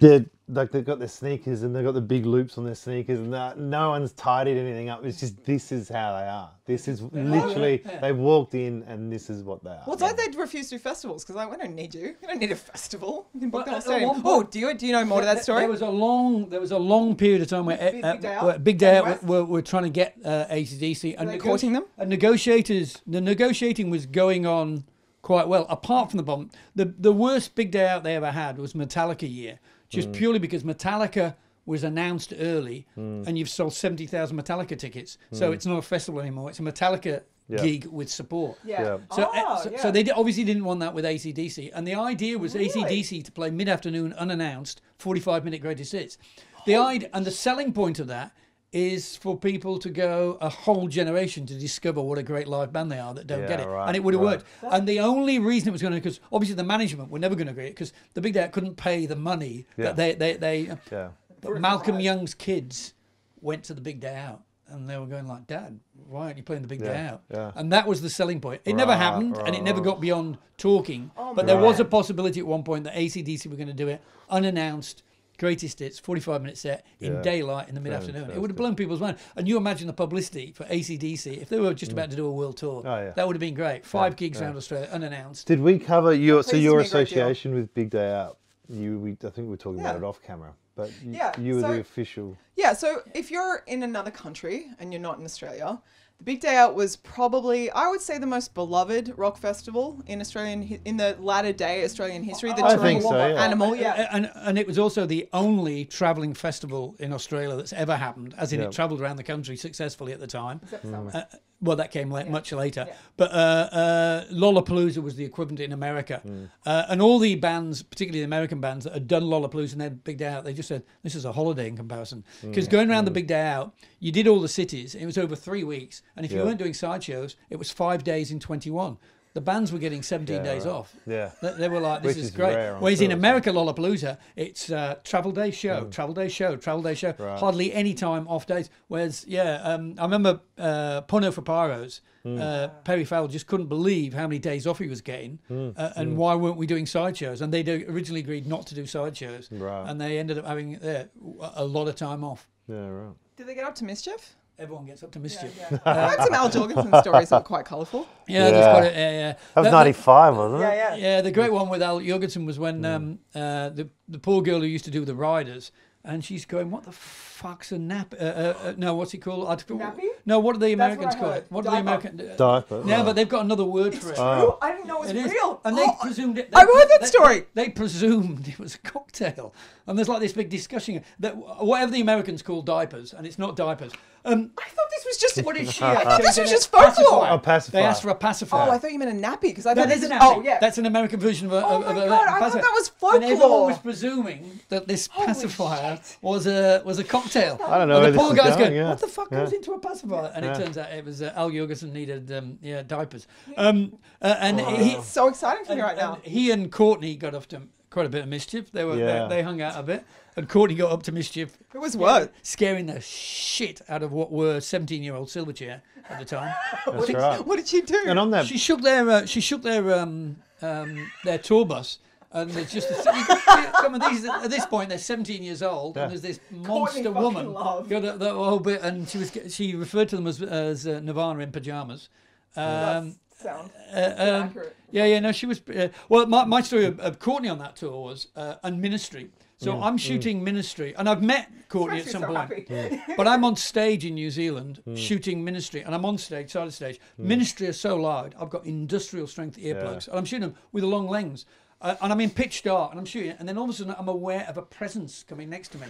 They're, like they've got their sneakers and they've got the big loops on their sneakers and that, no one's tidied anything up. It's just, this is how they are. This is literally, yeah. they walked in and this is what they are. Well, it's yeah. like they'd refuse to do festivals because like, we don't need you. We don't need a festival. You can book well, that one. Oh, do you, do you know more yeah, to that story? There was a long, there was a long period of time where Big, uh, big Day Out, where big day out we're, we're trying to get uh, A C D C. And courting them? And negotiators, the negotiating was going on quite well, apart from the bomb. The, the worst Big Day Out they ever had was Metallica year. Just mm. purely because Metallica was announced early mm. and you've sold seventy thousand Metallica tickets. Mm. So it's not a festival anymore. It's a Metallica yeah. gig with support. Yeah. yeah. So, oh, so, yeah. so they obviously didn't want that with A C D C. And the idea was really? A C D C to play mid-afternoon unannounced forty-five minute greatest hits. The oh. idea, and the selling point of that is for people to go a whole generation to discover what a great live band they are that don't yeah, get it. Right, and it would have right. worked. That's and the only reason it was going to, because obviously the management were never going to agree, because the Big Day Out couldn't pay the money yeah. that they, they, they yeah. but Malcolm right. Young's kids went to the Big Day Out and they were going like, Dad, why aren't you playing the Big yeah, Day Out? Yeah. And that was the selling point. It right, never happened right, and it never got beyond talking, oh, but there right. was a possibility at one point that A C D C were going to do it unannounced, greatest hits, forty-five minute set in yeah. daylight in the mid-afternoon. It would have blown people's mind. And you imagine the publicity for A C D C if they were just about mm. to do a world tour. Oh, yeah. That would have been great. Five yeah, gigs yeah. around Australia, unannounced. Did we cover your Please so your association with Big Day Out? You, we, I think we were talking yeah. about it off camera, but you, yeah, you were so, the official. Yeah. So if you're in another country and you're not in Australia, the Big Day Out was probably, I would say, the most beloved rock festival in Australian, in the latter day Australian history. The I think so, yeah. Animal, yeah. And, and, and it was also the only travelling festival in Australia that's ever happened, as in yeah. it travelled around the country successfully at the time. Except mm. uh, well, that came late, yeah. much later. Yeah. But uh, uh, Lollapalooza was the equivalent in America. Mm. Uh, and all the bands, particularly the American bands that had done Lollapalooza and then Big Day Out, they just said, this is a holiday in comparison. Because mm. going around mm. the Big Day Out, you did all the cities. It was over three weeks. And if yeah. you weren't doing sideshows, it was five days in twenty-one. the bands were getting seventeen yeah, days right. off. Yeah, they, they were like, this Which is great. Whereas in America, Lollapalooza, it's uh, travel day show, mm. travel day show, travel day show. Right. Hardly any time off days. Whereas, yeah, um, I remember uh, Pono for Pyros, mm. uh, Perry Farrell just couldn't believe how many days off he was getting, mm. uh, and mm. why weren't we doing sideshows? And they originally agreed not to do sideshows, right. and they ended up having uh, a lot of time off. Yeah, right. Did they get up to mischief? Everyone gets up to mischief. Yeah, yeah. Uh, I heard some Al Jorgensen stories that were quite colourful. Yeah, yeah. That's quite a, yeah, yeah. That was ninety-five, wasn't it? Yeah, yeah. Yeah, the great one with Al Jorgensen was when mm. um, uh, the the poor girl who used to do the riders, and she's going, "What the fuck's a nap? Uh, uh, uh, no, what's it called? I, Nappy? No, what do the Americans call it? What do the Americans? Uh, Diaper. No, right. But they've got another word it's for it. True. I didn't know it was it real. Is. And oh, they presumed it. They, I heard that they, story. They, they presumed it was a cocktail, and there's like this big discussion that whatever the Americans call diapers, and it's not diapers. Um, I thought this was just what is she? I thought this was just folklore. A pacifier. They asked for a pacifier. Oh, I thought you meant a nappy because I no, thought there's a nappy. Oh, yeah. That's an American version of a. Oh of, my of god! A I thought that was folklore. And everyone was presuming that this Holy pacifier shit. was a was a cocktail. I don't know. And the poor guy's going, yeah. "What the fuck yeah. goes into a pacifier?" And yeah. it turns out it was uh, Al Jorgensen needed um, yeah diapers. Um, uh, and oh. he, it's so exciting for and, me right now. He and Courtney got off to quite a bit of mischief. They were yeah. they, they hung out a bit. And Courtney got up to mischief. It was what? Scaring the shit out of what were seventeen-year-old Silverchair at the time. That's what, did, right. what did she do? And on that, she shook their uh, she shook their um, um, their tour bus. And there's just a, some of these at this point they're seventeen years old, yeah. and there's this monster woman. Got a, the whole bit, and she was she referred to them as as uh, Nirvana in pajamas. Um, Sound uh, um, accurate. Yeah, yeah. No, she was. Uh, well, my my story of, of Courtney on that tour was uh, and Ministry. So mm, I'm shooting mm. Ministry, and I've met Courtney at some so point, yeah. but I'm on stage in New Zealand mm. shooting Ministry, and I'm on stage, side of stage. Mm. Ministry are so loud, I've got industrial strength earplugs, yeah. and I'm shooting them with a long lens, uh, and I'm in pitch dark, and I'm shooting it, and then all of a sudden I'm aware of a presence coming next to me.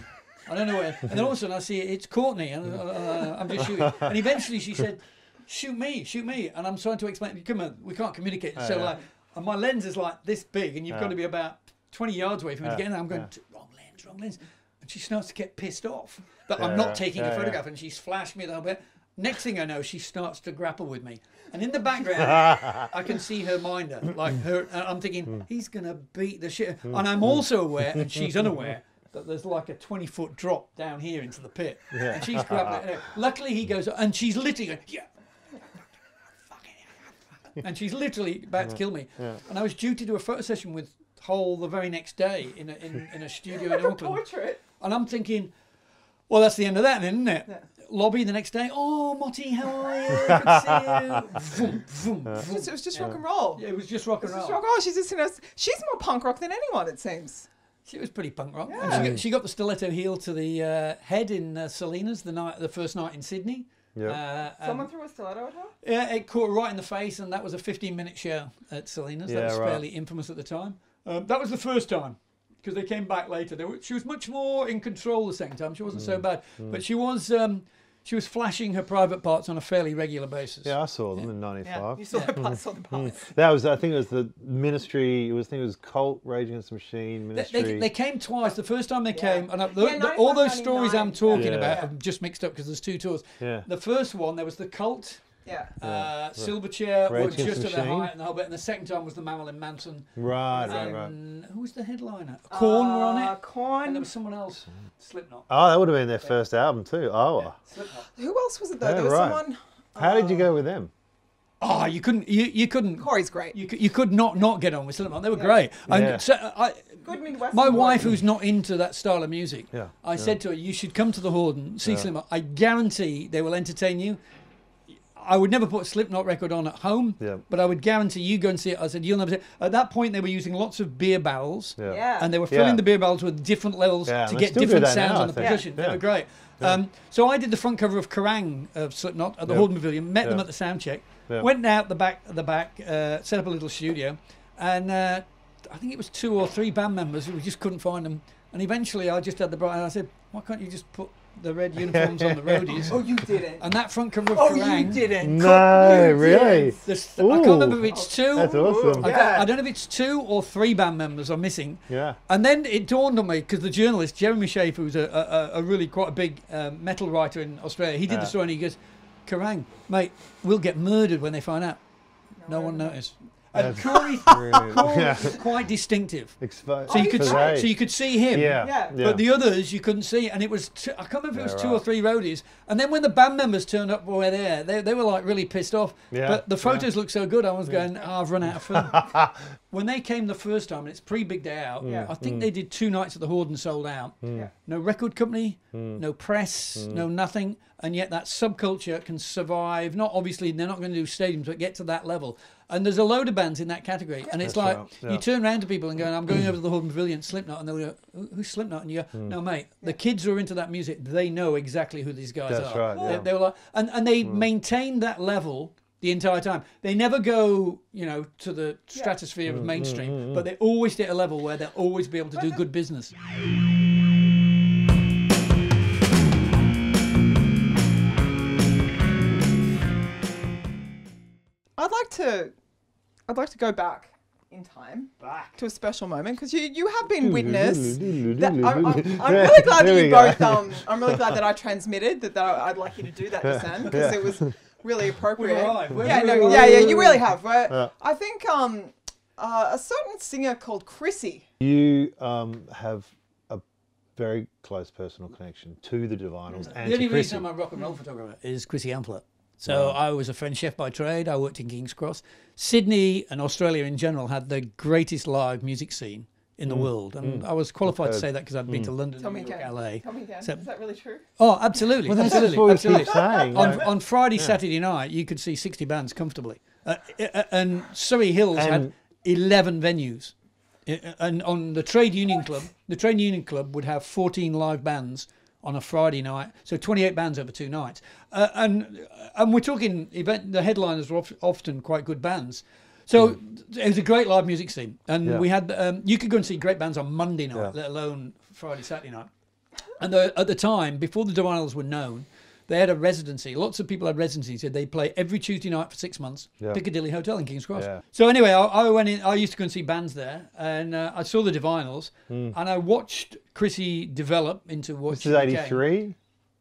I don't know where, and then all of a sudden I see it, it's Courtney, and uh, I'm just shooting. And eventually she said, shoot me, shoot me, and I'm trying to explain, come on, we can't communicate. Oh, so yeah. like, and my lens is like this big, and you've yeah. got to be about twenty yards away from me yeah. to get in there. I'm going, yeah. wrong lens, wrong lens. And she starts to get pissed off that yeah, I'm not taking yeah, a photograph. Yeah. And she's flashed me the whole bit. Next thing I know, she starts to grapple with me. And in the background, I can see her minder. Like her, and I'm thinking, he's going to beat the shit. And I'm also aware, and she's unaware, that there's like a twenty foot drop down here into the pit. Yeah. And she's grappling. And luckily, he goes, and she's literally going, yeah. And she's literally about to kill me. Yeah. And I was due to do a photo session with Whole the very next day in a, in, in a studio like in Auckland. Portrait. And I'm thinking, well, that's the end of that then, isn't it? Yeah. Lobby the next day, oh, Motti, how are you? Good to see you. Vroom, vroom, vroom. It was just, it was just yeah. rock and roll. Yeah, it was just rock and roll. Just rock and roll. She's, just, you know, she's more punk rock than anyone, it seems. She was pretty punk rock. Yeah. And she, she got the stiletto heel to the uh, head in uh, Salinas the night, the first night in Sydney. Yeah. Uh, Someone um, threw a stiletto at her? Yeah, it caught her right in the face, and that was a fifteen minute show at Salinas. Yeah, that was right. fairly infamous at the time. Um, that was the first time, because they came back later. They were, she was much more in control the second time. She wasn't mm. so bad, mm. but she was um, she was flashing her private parts on a fairly regular basis. Yeah, I saw them yeah. in ninety-five. Yeah. You saw yeah. the parts, saw the parts. Mm. That was, I think it was the Ministry. It was, I think it was Cult, Rage Against the Machine, Ministry. They, they, they came twice. The first time they yeah. came, and I, the, yeah, the, all those stories I'm talking yeah. about, I'm just mixed up because there's two tours. Yeah. The first one there was the Cult. Yeah. Uh, right. Silverchair were just at their height and the whole bit. And the second time was the Marilyn Manson. Right, right, right. Who was the headliner? Korn uh, were on it. Korn. And there was someone else. Slipknot. Oh, that would have been their yeah. first album too. Oh. Yeah. Slipknot. Who else was it though? Yeah, there was right. someone. How uh, did you go with them? Oh, you couldn't. You, you couldn't. Corey's great. You could, you could not not get on with Slipknot. They were yeah. great. And yeah. so I, Good Midwestern my wife, who's not into that style of music, yeah. I yeah. said to her, "You should come to the Horden, see yeah. Slipknot. I guarantee they will entertain you." I would never put a Slipknot record on at home, yeah. but I would guarantee you go and see it. I said, you'll never see it. At that point, they were using lots of beer barrels, yeah. Yeah. and they were filling yeah. the beer barrels with different levels yeah, to get different sounds now, on the percussion. Yeah. They were great. Yeah. Um, so I did the front cover of Kerrang of Slipknot at the yeah. Horden Pavilion, met yeah. them at the sound check, yeah. went out the back, the back, uh, set up a little studio, and uh, I think it was two or three band members, we just couldn't find them. And eventually I just had the bright, and I said, why can't you just put the red uniforms on the roadies? Oh, you didn't. And that front cover of Oh, Kerrang, you didn't. No, you really? Didn't. Ooh, I can't remember if it's two. That's awesome. I, yeah. I don't know if it's two or three band members are missing. Yeah. And then it dawned on me, because the journalist, Jeremy Schaefer, who's a, a, a really quite a big uh, metal writer in Australia, he did yeah. the story and he goes, Kerrang, mate, we'll get murdered when they find out. No, no one noticed. Know. And Corey, Corey yeah. was quite distinctive. Expo so you could see, so you could see him. Yeah. Yeah. yeah. But the others you couldn't see, and it was t I can't remember if it was yeah, two right. or three roadies. And then when the band members turned up, were there? They they were like really pissed off. Yeah. But the photos yeah. looked so good, I was yeah. going, oh, I've run out of film. When they came the first time, and it's pre Big Day Out. Yeah. I think mm. they did two nights at the Horde and sold out. Mm. Yeah. No record company, mm. no press, mm. no nothing, and yet that subculture can survive. Not obviously they're not going to do stadiums, but get to that level. And there's a load of bands in that category, and it's That's like right. yeah. you turn around to people and go, "I'm going over to the Horde Pavilion, Slipknot," and they'll go, "Who's Slipknot?" And you go, mm. "No, mate, yeah. the kids who are into that music, they know exactly who these guys That's are." Right, yeah. they, they were like, and and they mm. maintain that level the entire time. They never go, you know, to the stratosphere yeah. of mainstream, mm, mm, mm, mm. but they always stay at a level where they'll always be able to do good business. I'd like to, I'd like to go back in time, back to a special moment, because you you have been witness. That I'm, I'm, I'm really glad that you both. Um, I'm really glad that I transmitted that. that I'd like you to do that, Sam, because yeah. it was really appropriate. We're yeah, no, yeah, yeah. You really have. Right? Yeah. I think um, uh, a certain singer called Chrissy. You um, have a very close personal connection to the Divinals. The and only to reason I'm a rock and roll photographer is Chrissy Amphlett. So I was a French chef by trade. I worked in King's Cross. Sydney and Australia in general had the greatest live music scene in the mm. world. And mm. I was qualified to say that because I'd been mm. to London, Tell New York, again. L A. Tell me again. So, is that really true? Oh, absolutely. Well, that's absolutely. What absolutely. Saying, on, on Friday, yeah. Saturday night, you could see sixty bands comfortably. Uh, and Surrey Hills and had eleven venues. And on the Trade Union Club, the Trade Union Club would have fourteen live bands on a Friday night, so twenty-eight bands over two nights. Uh, and and we're talking event, the headliners were often quite good bands. So mm. it was a great live music scene. And yeah. we had, um, you could go and see great bands on Monday night, yeah. let alone Friday, Saturday night. And the, at the time, before the Divinals were known, they had a residency. Lots of people had residencies. So they'd play every Tuesday night for six months, yeah. Piccadilly Hotel in King's Cross. Yeah. So anyway, I, I went in, I used to go and see bands there, and uh, I saw the Divinals, mm. and I watched Chrissy develop into what This is eighty-three?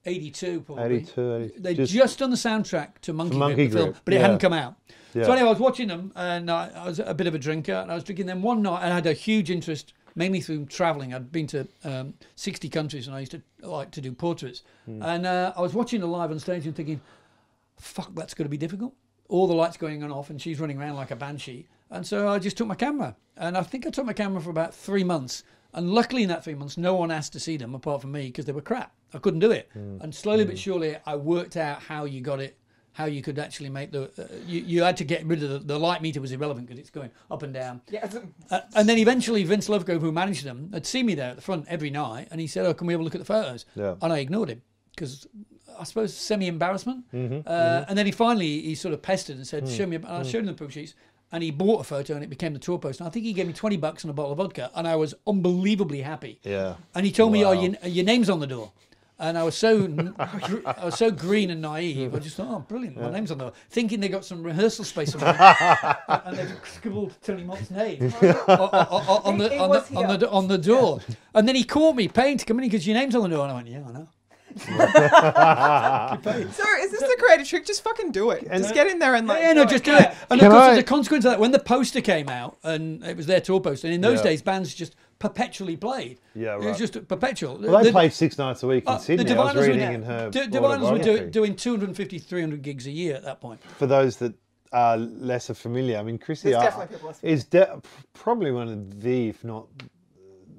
eighty-two, probably. eighty-two, eighty-two. They'd just, just done the soundtrack to Monkey, Monkey Grip, the film, but it yeah. hadn't come out. Yeah. So anyway, I was watching them, and I, I was a bit of a drinker, and I was drinking them one night, and I had a huge interest, mainly through traveling. I'd been to um, sixty countries, and I used to like to do portraits. Mm. And uh, I was watching her live on stage and thinking, fuck, that's going to be difficult. All the lights going on off, and she's running around like a banshee. And so I just took my camera. And I think I took my camera for about three months. And luckily in that three months, no one asked to see them apart from me because they were crap. I couldn't do it. Mm. And slowly mm. but surely, I worked out how you got it, how you could actually make the, uh, you, you had to get rid of the, the light meter was irrelevant because it's going up and down. Yeah. Uh, and then eventually Vince Lovegrove, who managed them, had seen me there at the front every night and he said, oh, can we have a look at the photos? Yeah. And I ignored him because I suppose semi-embarrassment. Mm-hmm, uh, mm-hmm. And then he finally, he sort of pestered and said, mm. show me, and I showed him the proof sheets and he bought a photo and it became the tour post. And I think he gave me twenty bucks and a bottle of vodka and I was unbelievably happy. Yeah. And he told wow. me, oh, your, your name's on the door. And I was so I was so green and naive. I just thought, oh, brilliant! My yeah. name's on there, thinking they got some rehearsal space, and they scribbled Tony Mott's name on the on the on the on the door. Yeah. And then he called me, paying to come in because your name's on the door. And I went, yeah, I know. So is this the creative trick? Just fucking do it. And just get in there and like. Yeah, no, just do it. And of course, as a consequence of that, when the poster came out, and it was their tour poster, and in those yeah. days, bands just perpetually played. Yeah, right. It was just perpetual. Well, they the, played six nights a week in uh, Sydney. The Divinals were, in her D Divinals were do, doing two hundred fifty, three hundred gigs a year at that point. For those that are lesser familiar, I mean, Chrissy are, is de probably one of the, if not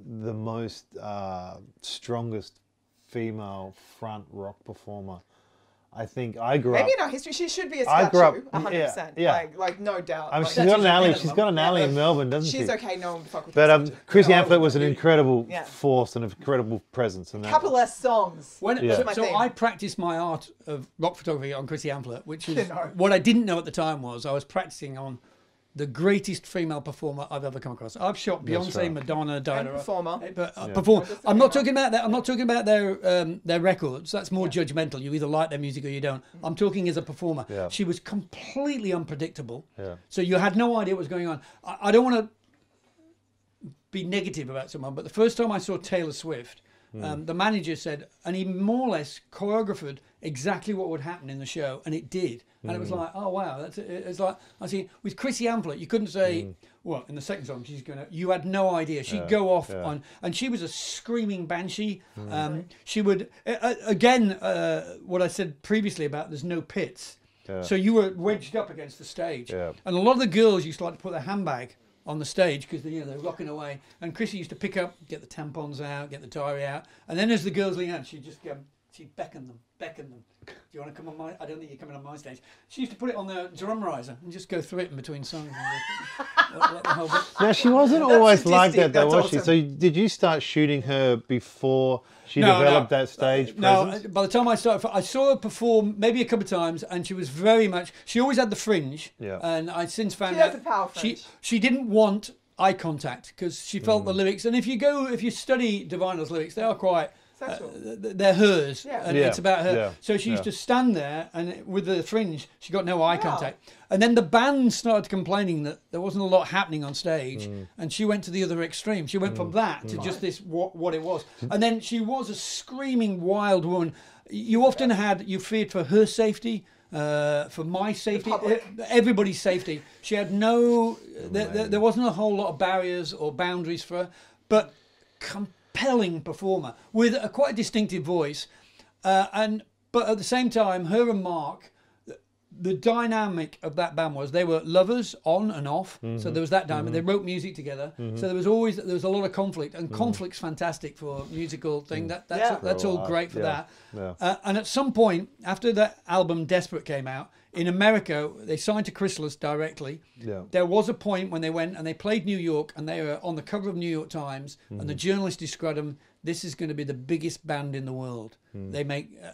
the most uh, strongest female front rock performer. I think I grew Maybe up. Maybe in our history, she should be a statue. I grew up, one hundred percent. Yeah, yeah. Like, like, no doubt. I mean, like, she's got an alley. She's got an alley in Melbourne, doesn't she's she? She's okay. No one would fuck with her. But um, Chrissy oh, Amphlett was an incredible yeah. force and an incredible presence. A couple less songs. When, yeah. So, so I practiced my art of rock photography on Chrissy Amphlett, which is no. what I didn't know at the time was I was practicing on the greatest female performer I've ever come across. I've shot Beyonce, right. Madonna, Diana. And performer. But, uh, yeah. perform. I'm not talking about that. I'm not talking about their um, their records. That's more yeah. judgmental. You either like their music or you don't. I'm talking as a performer. Yeah. She was completely unpredictable. Yeah. So you had no idea what was going on. I, I don't want to be negative about someone, but the first time I saw Taylor Swift, Mm. Um, the manager said, and he more or less choreographed exactly what would happen in the show, and it did. And mm. it was like, oh wow, that's it. It's like I see with Chrissy Amphlett, you couldn't say, mm. well, in the second song she's gonna, you had no idea. She'd yeah. go off yeah. on, and she was a screaming banshee. Mm. Um, she would uh, again uh, what I said previously about there's no pits, yeah. so you were wedged up against the stage, yeah. and a lot of the girls used to like to put their handbag on the stage because you know they're rocking away, and Chrissy used to pick up, get the tampons out, get the diary out, and then as the girls leaned out, she just go, she beckoned them, beckoned them. Do you want to come on my? I don't think you're coming on my stage. She used to put it on the drum riser and just go through it in between songs. And let, let the whole bit. Now she wasn't always like that, though, was awesome. she? So did you start shooting her before she no, developed no, that stage no, presence? No, by the time I started, I saw her perform maybe a couple of times, and she was very much. She always had the fringe, yeah. and I since found she out has a power fringe. she she didn't want eye contact because she felt mm. the lyrics. And if you go, if you study Divinyl's lyrics, they are quite. Uh, they're hers, yeah. and yeah. it's about her. Yeah. So she used yeah. to stand there, and with the fringe, she got no eye wow. contact. And then the band started complaining that there wasn't a lot happening on stage, mm. and she went to the other extreme. She went mm. from that to mm. just this what, what it was. And then she was a screaming, wild woman. You often yeah. had, you feared for her safety, uh, for my safety, everybody's safety. She had no, there, there, there wasn't a whole lot of barriers or boundaries for her, but completely compelling performer with a quite distinctive voice, uh, and but at the same time, her and Mark, the, the dynamic of that band was they were lovers on and off. Mm-hmm. So there was that dynamic. Mm-hmm. They wrote music together. Mm-hmm. So there was always there was a lot of conflict, and mm-hmm. conflict's fantastic for a musical thing. That that's yeah. that's all great for yeah. that. Yeah. Uh, and at some point after that album Desperate came out in America, they signed to Chrysalis directly. Yeah. There was a point when they went and they played New York, and they were on the cover of New York Times, mm. and the journalist described them, this is going to be the biggest band in the world. Mm. They make, uh,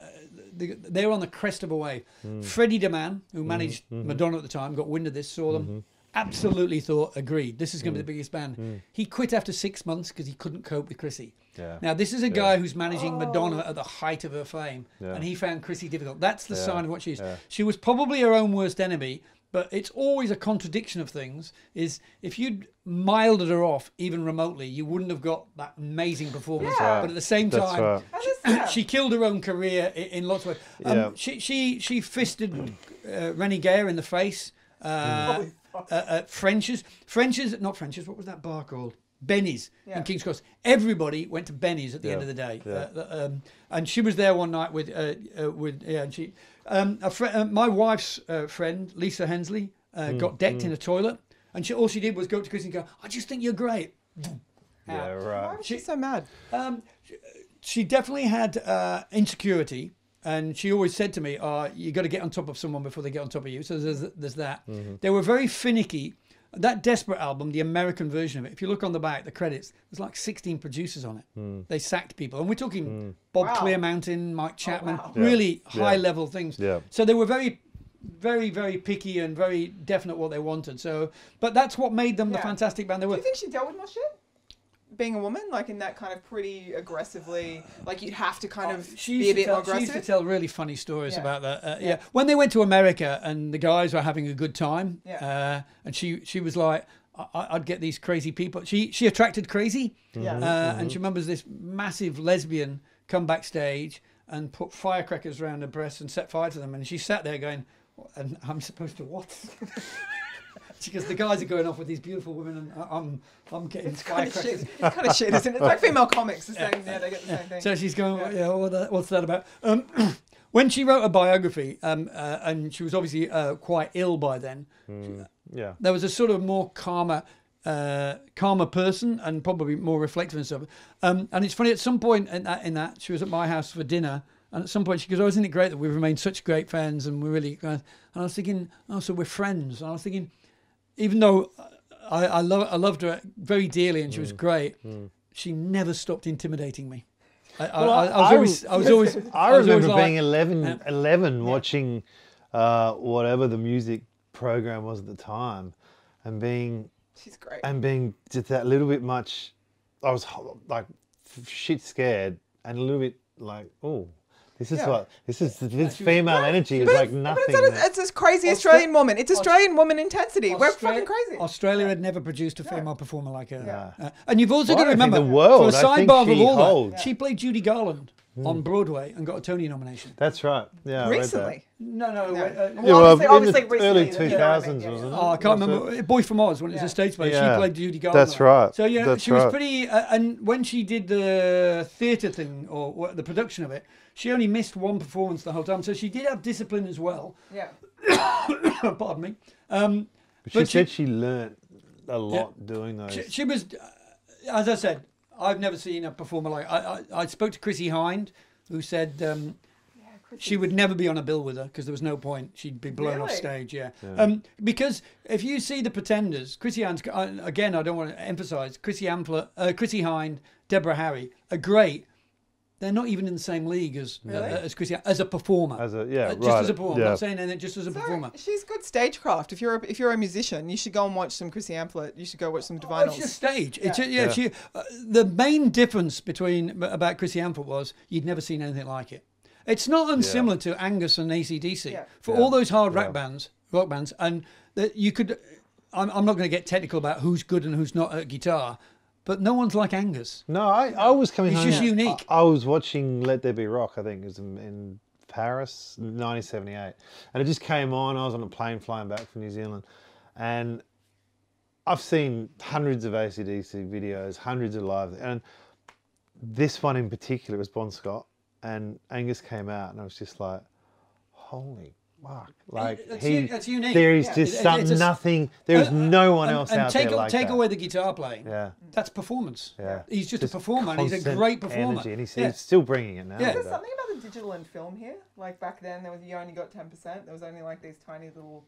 they, they're on the crest of a wave. Mm. Freddie DeMann, who managed mm. Madonna at the time, got wind of this, saw them, mm-hmm. absolutely thought, agreed, this is going to mm. be the biggest band. Mm. He quit after six months because he couldn't cope with Chrissy. Yeah. Now this is a guy yeah. who's managing oh. Madonna at the height of her fame, yeah. and he found Chrissy difficult. That's the yeah. sign of what she is. Yeah. She was probably her own worst enemy, but it's always a contradiction of things. Is if you'd milded her off even remotely, you wouldn't have got that amazing performance. Yeah. Right. But at the same That's time, right. she, she killed her own career in, in lots of ways. Um, yeah. She she she fisted uh, Rennie Gayer in the face. Uh, uh, uh, French's French's not French's. What was that bar called? Benny's yeah. in King's Cross. Everybody went to Benny's at the yeah. end of the day, yeah. uh, um, and she was there one night with uh, uh, with yeah. And she, um, a fr uh, my wife's uh, friend Lisa Hensley uh, mm. got decked mm. in a toilet, and she all she did was go up to Chrissy and go, "I just think you're great." Yeah, right. Why was she, she so mad? Um, she, she definitely had uh, insecurity. And she always said to me, oh, you got to get on top of someone before they get on top of you. So there's, there's that. Mm-hmm. They were very finicky. That Desperate album, the American version of it, if you look on the back, the credits, there's like sixteen producers on it. Mm. They sacked people. And we're talking mm. Bob wow. Clearmountain, Mike Chapman, oh, wow. yeah. really yeah. high-level things. Yeah. So they were very, very, very picky and very definite what they wanted. So, but that's what made them yeah. the fantastic band they were. Do you think she dealt with my shit? Being a woman, like in that kind of pretty aggressively, like you'd have to kind of oh, be a bit tell, more aggressive. She used to tell really funny stories yeah. about that. Uh, yeah. yeah, when they went to America and the guys were having a good time, yeah. uh, and she she was like, I, I'd get these crazy people. She she attracted crazy, yeah. Mm-hmm, uh, mm-hmm. and she remembers this massive lesbian come backstage and put firecrackers around her breasts and set fire to them, and she sat there going, and I'm supposed to what? Because the guys are going off with these beautiful women, and I'm, I'm getting firecrackers. It's kind of shit, isn't it? It's like female comics. The same, yeah, yeah, they get the same yeah. thing. So she's going, yeah, yeah what that, what's that about? Um, when she wrote a biography, um, uh, and she was obviously uh, quite ill by then. Mm, yeah. There was a sort of more calmer, uh, calmer person, and probably more reflective and stuff. Um, and it's funny. At some point in that, in that, she was at my house for dinner. And at some point she goes, oh, isn't it great that we've remained such great fans and we're really... And I was thinking, oh, so we're friends. And I was thinking, even though I, I, love, I loved her very dearly and she mm. was great, mm. she never stopped intimidating me. I, well, I, I, I was I, always... I, was always, I, I was remember always being like, eleven, uh, eleven yeah. watching uh, whatever the music program was at the time and being... She's great. And being just that little bit much... I was like shit scared and a little bit like, oh... This is yeah. what this is. This female yeah. energy is but like nothing. But it's, it's this crazy Austra Australian woman. It's Australian Austra woman intensity. Austra We're fucking crazy. Australia yeah. had never produced a female yeah. performer like her. Yeah. Uh, and you've also well, got to remember, the world, for a sidebar of all that, yeah. she played Judy Garland mm. on Broadway and got a Tony nomination. That's right. Yeah, recently. No, no. no. Uh, well, well, obviously, obviously recently, early two thousands, yeah. wasn't it? Oh, I can't remember. Boy from Oz, when it was a stage play, she played Judy Garland. That's right. So yeah, she was pretty. And when she did the theatre thing or the production of it. She only missed one performance the whole time, so she did have discipline as well. Yeah. Pardon me. Um, but she but said she, she learnt a lot yeah, doing those. She, she was, uh, as I said, I've never seen a performer like. I I, I spoke to Chrissy Hind, who said um, yeah, she would never be on a bill with her because there was no point. She'd be blown really? off stage. Yeah. yeah. Um, because if you see the Pretenders, Chrissy Hind, again, I don't want to emphasise Chrissy Amphlett, uh, Chrissy Hind, Deborah Harry are great. They're not even in the same league as really? uh, as Chrissy as a performer. As a yeah, uh, just right. as a performer. Yeah. I'm not saying that just as a so performer. She's good stagecraft. If you're a, if you're a musician, you should go and watch some Chrissy Amphlett. You should go watch some Divinals. Oh, it's just stage. Yeah. It's a, yeah, yeah. She, uh, the main difference between about Chrissy Amphlett was you'd never seen anything like it. It's not unsimilar yeah. to Angus and A C D C yeah. for yeah. all those hard rock yeah. bands, rock bands, and that you could. I'm, I'm not going to get technical about who's good and who's not at guitar. But no one's like Angus. No, I, I was coming He's home. He's just unique. I, I was watching Let There Be Rock, I think, it was in, in Paris, nineteen seventy-eight. And it just came on. I was on a plane flying back from New Zealand. And I've seen hundreds of A C D C videos, hundreds of live. And this one in particular was Bon Scott. And Angus came out, and I was just like, holy Mark, like that's, he, that's unique. There is yeah. just it, some, just, nothing. There is uh, no one and, else and out take, there like take that. Take away the guitar playing. Yeah, that's performance. Yeah, he's just, just a performer. And he's a great performer. Energy. And he's, yeah. he's still bringing it now. Yeah. There's something about the digital and film here. Like back then, there was you only got ten percent. There was only like these tiny little,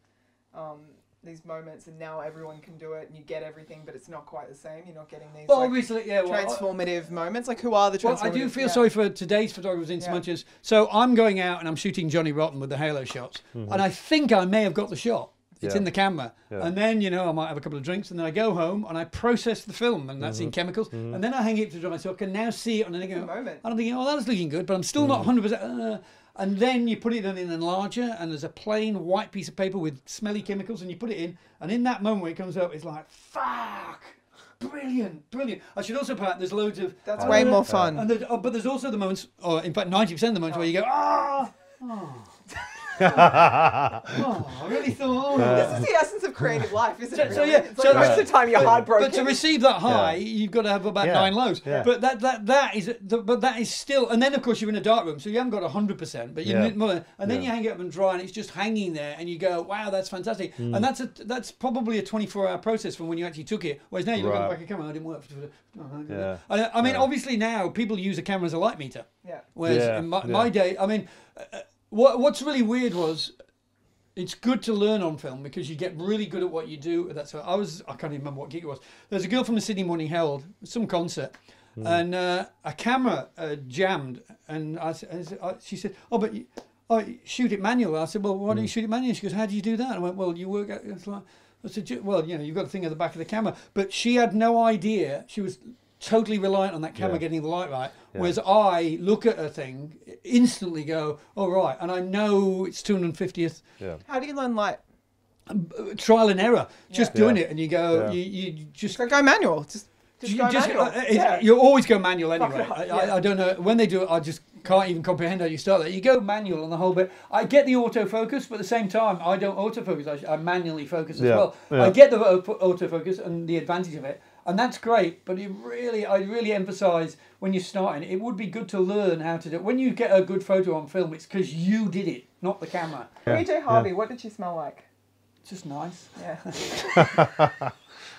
um, these moments, and now everyone can do it, and you get everything, but it's not quite the same. You're not getting these well, like, obviously, yeah, well, transformative I, moments. Like who are the transformative? Well, I do feel yeah. sorry for today's photographers in yeah. so much as so I'm going out and I'm shooting Johnny Rotten with the Halo shots, mm-hmm. and I think I may have got the shot. It's yeah. in the camera, yeah. and then you know I might have a couple of drinks, and then I go home and I process the film, and that's mm-hmm. in chemicals, mm-hmm. and then I hang it to dry, so I can now see it on a moment. And I'm thinking, oh, that's looking good, but I'm still mm-hmm. not one hundred percent. Uh, And then you put it in an enlarger, and there's a plain white piece of paper with smelly chemicals, and you put it in, and in that moment where it comes up, it's like, fuck, brilliant, brilliant. I should also point out there's loads of... That's uh, way more fun. And there's, oh, but there's also the moments, or in fact ninety percent of the moments oh. where you go, ah, oh, oh, oh, I really thought... Oh. This is the essence of creative life, isn't so, it? Really? So, yeah, it's so, like most of the time you're but, heartbroken. But to receive that high, yeah. you've got to have about yeah. nine lows. Yeah. But that that that is but that is still... And then, of course, you're in a dark room, so you haven't got one hundred percent, but you yeah. more, and then yeah. you hang it up and dry, and it's just hanging there, and you go, wow, that's fantastic. Mm. And that's a, that's probably a twenty-four hour process from when you actually took it, whereas now you're right. going back and camera, oh, I didn't work. Oh, I, I, I mean, yeah. obviously now, people use a camera as a light meter. Yeah. Whereas yeah. in my, yeah. my day, I mean... Uh, What, what's really weird was, it's good to learn on film because you get really good at what you do. That's what I was. I can't even remember what gig it was. There's a girl from the Sydney Morning Herald, some concert, mm. and uh, a camera uh, jammed, and I, I, she said, "Oh, but you, oh, shoot it manual." I said, "Well, why mm. don't you shoot it manual?" She goes, "How do you do that?" I went, "Well, you work." Out, it's like, I said, "Well, you know, you've got the thing at the back of the camera," but she had no idea. She was totally reliant on that camera yeah. getting the light right, yeah. whereas I look at a thing, instantly go, all right, and I know it's two hundred fiftieth. Yeah. How do you learn light? Um, trial and error, yeah. just doing yeah. it, and you go, yeah. you, you just... So go manual, just, just you, go just, manual. Uh, yeah. You always go manual anyway. I, yeah. I, I don't know, when they do it, I just can't even comprehend how you start that. You go manual on the whole bit. I get the autofocus, but at the same time, I don't autofocus, I, I manually focus as yeah. well. Yeah. I get the autofocus and the advantage of it, and that's great, but it really, I really emphasise when you're starting, it would be good to learn how to do it. When you get a good photo on film, it's because you did it, not the camera. Yeah. A J Harvey, yeah. what did she smell like? Just nice. Yeah.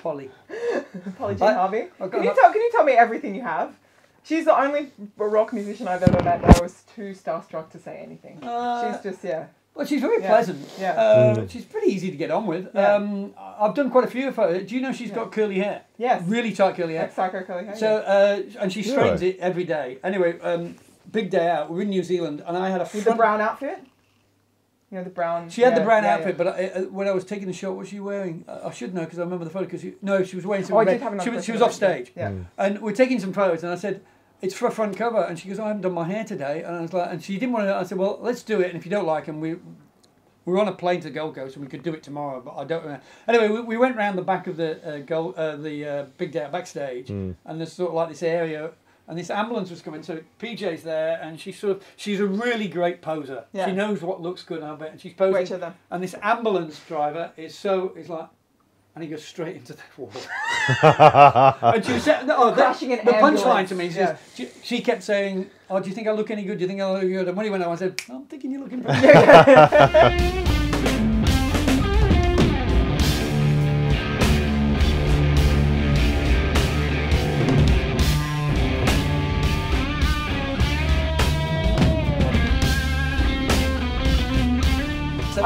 Polly. Polly J Harvey. Can you, tell, can you tell me everything you have? She's the only rock musician I've ever met that I was too starstruck to say anything. Uh, She's just, yeah. Well, she's very yeah. pleasant. Yeah. Uh, mm. She's pretty easy to get on with. Yeah. Um, I've done quite a few of her. Do you know she's yeah. got curly hair? Yes. Really tight curly hair. Like psycho curly hair. So, yeah. uh, and she straightens really? it every day. Anyway, um, big day out. We're in New Zealand, and I had a. With the brown outfit. You know the brown. She had yeah, the brown yeah, outfit, yeah. but I, uh, when I was taking the shot, what was she wearing? I, I should know because I remember the photo. Because no, she was wearing some. Oh, red. I did have an. She was, she was off stage. Yeah. yeah. And we're taking some photos, and I said. it's for a front cover. And she goes, oh, I haven't done my hair today. And I was like, and she didn't want to, I said, well, let's do it. And if you don't like them, we, we're on a plane to Gold Coast and we could do it tomorrow, but I don't remember. Anyway, we, we went round the back of the uh, Gold, uh, the uh, Big Day Out backstage, mm. and there's sort of like this area, and this ambulance was coming, so P J's there, and she's sort of, she's a really great poser. Yeah. She knows what looks good, and and she's posing. Wait till then. And this ambulance driver is so, is like, and he goes straight into that wall. And she was saying, no, oh, that, the punchline to me is, yeah. she, she kept saying, oh, do you think I look any good? Do you think I look good? And when he went out, I said, oh, I'm thinking you're looking pretty good.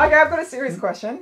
Okay, I've got a serious question.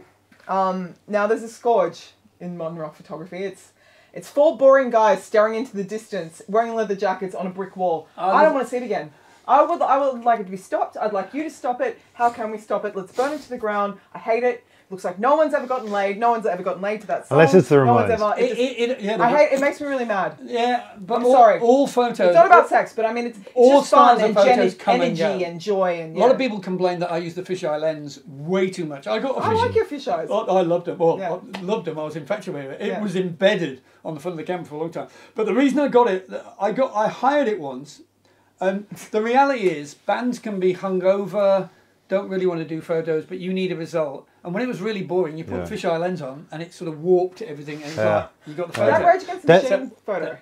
Um, now there's a scourge in modern rock photography. It's it's four boring guys staring into the distance, wearing leather jackets on a brick wall. Um, I don't want to see it again. I would I would like it to be stopped. I'd like you to stop it. How can we stop it? Let's burn it to the ground. I hate it. Looks like no one's ever gotten laid. No one's ever gotten laid to that song. Unless it's the Ramones. No it, it, it, it, yeah, I hate it. Makes me really mad. Yeah, but I'm all, sorry. All photos. It's not about all, sex, but I mean, it's, it's all just fun and photos energy and, and joy. And yeah. A lot of people complain that I use the fisheye lens way too much. I got. I like your fisheyes. I, I loved them. Well, yeah. I loved them. I was infatuated with it. It yeah. was embedded on the front of the camera for a long time. But the reason I got it, I got, I hired it once, and the reality is, bands can be hungover. Don't really want to do photos, but you need a result. And when it was really boring, you put yeah. a fisheye lens on, and it sort of warped everything, and it's yeah. like, you got the photo. That Rage Against the Machine That's, photo. Uh,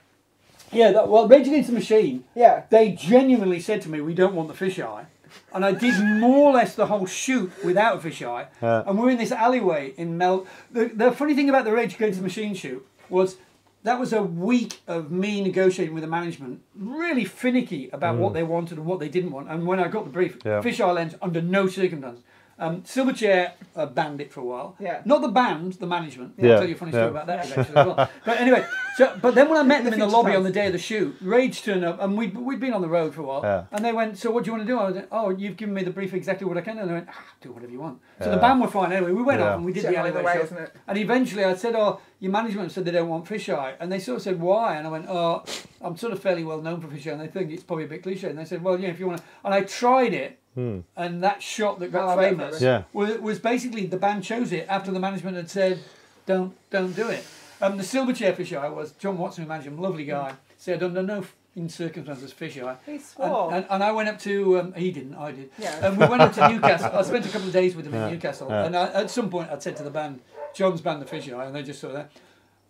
yeah, that, well, Rage Against the Machine, yeah. they genuinely said to me, we don't want the fisheye. And I did more or less the whole shoot without a fisheye. Yeah. And we're in this alleyway in Mel... The, the funny thing about the Rage Against the Machine shoot was... That was a week of me negotiating with the management, really finicky about mm. what they wanted and what they didn't want. And when I got the brief, yeah. fisheye lens under no circumstance. Um, Silverchair uh, banned it for a while. Yeah. Not the band, the management. Yeah. I'll tell you a funny story yeah. about that eventually as well. But anyway, so, but then when I met in them the in the lobby plans. on the day of the shoot, Rage turned up, and we'd, we'd been on the road for a while, yeah. and they went, so what do you want to do? I was like, oh, you've given me the brief exactly what I can, and they went, ah, do whatever you want. So yeah. the band were fine anyway. We went yeah. up and we did so the alleyway way, show. And eventually I said, oh, your management said they don't want fisheye. And they sort of said, why? And I went, oh, I'm sort of fairly well known for fisheye, and they think it's probably a bit cliche. And they said, well, yeah, if you want to. And I tried it. Hmm. And that shot that got oh, famous yeah. was, was basically the band chose it after the management had said, don't don't do it. Um, the Silverchair fisheye was John Watson, who managed him, lovely guy, mm. said, under no in circumstances fisheye. He swore. And, and, and I went up to, um, he didn't, I did. Yeah. And we went up to Newcastle. I spent a couple of days with him yeah. in Newcastle. Yeah. And I, at some point I'd said to the band, John's band, the fisheye, and they just saw that.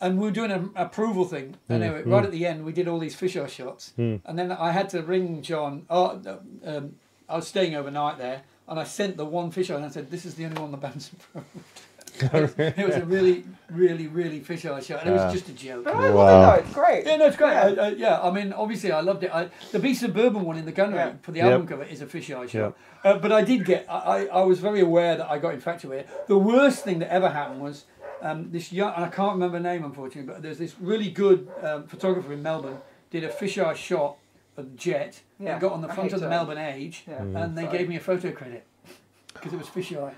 And we were doing an approval thing. And mm. anyway, mm. right at the end, we did all these fisheye shots. Mm. And then I had to ring John, oh, um, I was staying overnight there, and I sent the one fisheye, and I said, "This is the only one the band's approved." it, it was a really, really, really fisheye shot, and yeah. it was just a joke. But I love it though; it's great. Yeah, no, it's great. Yeah, I, I, yeah, I mean, obviously, I loved it. I, the Be Suburban one in the Gunnery yeah. for the yep. album cover is a fisheye shot, yep. uh, but I did get. I, I, I was very aware that I got infatuated. The worst thing that ever happened was um, this young, and I can't remember her name unfortunately, but there's this really good um, photographer in Melbourne did a fisheye shot. A jet yeah. that got on the front of the Melbourne Age, yeah. mm. and they sorry. gave me a photo credit because it was fisheye.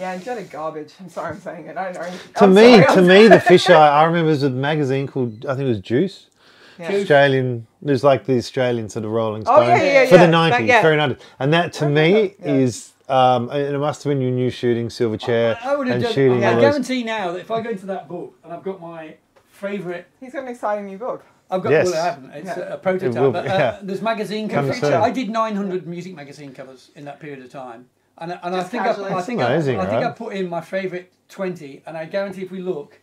Yeah, and jetted garbage. I'm sorry, I'm saying it. I don't know. To I'm me, sorry, to me, the fisheye. I remember it was a magazine called I think it was Juice. Yeah. Australian. It was like the Australian sort of Rolling Stone oh, yeah, yeah, yeah, for yeah. the nineties, yeah. very nineties. And that to me that, yeah. is. Um, and it must have been your new shooting Silverchair I, I and done, shooting. I, I guarantee now that if I go into that book and I've got my favourite. He's got an exciting new book. I've got yes. well, I haven't. It's yeah. a, a prototype. It will, but, uh, yeah. There's magazine covers. I did nine hundred music magazine covers in that period of time, and and I think I, I think I, amazing, I, I think right? I put in my favourite twenty, and I guarantee if we look,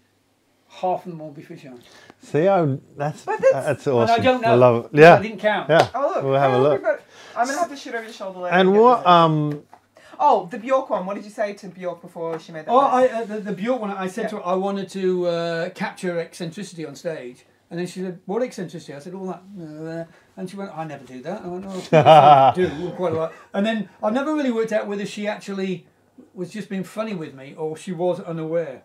half of them will be fisheye. See, I that's that's, that's awesome. And I don't know. I love it. Yeah, I didn't count. Yeah, oh, look, we'll have a look. Got, I'm gonna have to shoot over your shoulder later. And what um. Oh, the Bjork one. What did you say to Bjork before she made that? Oh, I, uh, the, the Bjork one. I said yeah. to her, I wanted to uh, capture eccentricity on stage. And then she said, what eccentricity? I said, all that. And she went, I never do that. I went, oh, I do quite a lot. And then I never really worked out whether she actually was just being funny with me or she was unaware.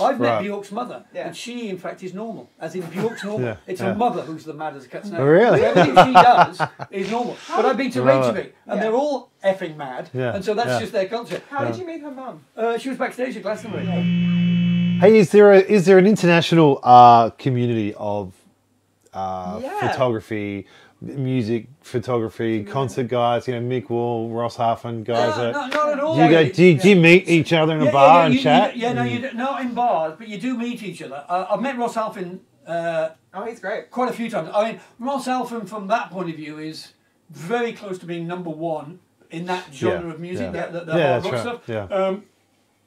I've met right. Bjork's mother, yeah. and she, in fact, is normal. As in, Bjork's normal. yeah. It's yeah. her mother who's the mad as a cat's nose. Really? Everything she does is normal. But I've been to Reykjavik, and yeah. they're all effing mad, yeah. and so that's yeah. just their culture. How yeah. did you meet her mum? Uh, she was backstage at Glastonbury. Yeah. Hey, is there a, is there an international uh, community of uh, yeah. photography music, photography, yeah. concert guys, you know, Mick Wall, Ross Halfen guys. No, that, no, not at all. Do you, go, do, yeah. do you meet each other in a yeah, bar yeah, and you, chat? You, yeah, no, you, not in bars, but you do meet each other. Uh, I've met Ross Halfen. Uh, oh, he's great. Quite a few times. I mean, Ross Halfen, from that point of view, is very close to being number one in that genre yeah, of music, yeah. that, that, that yeah, hard rock right. stuff. Yeah. Um,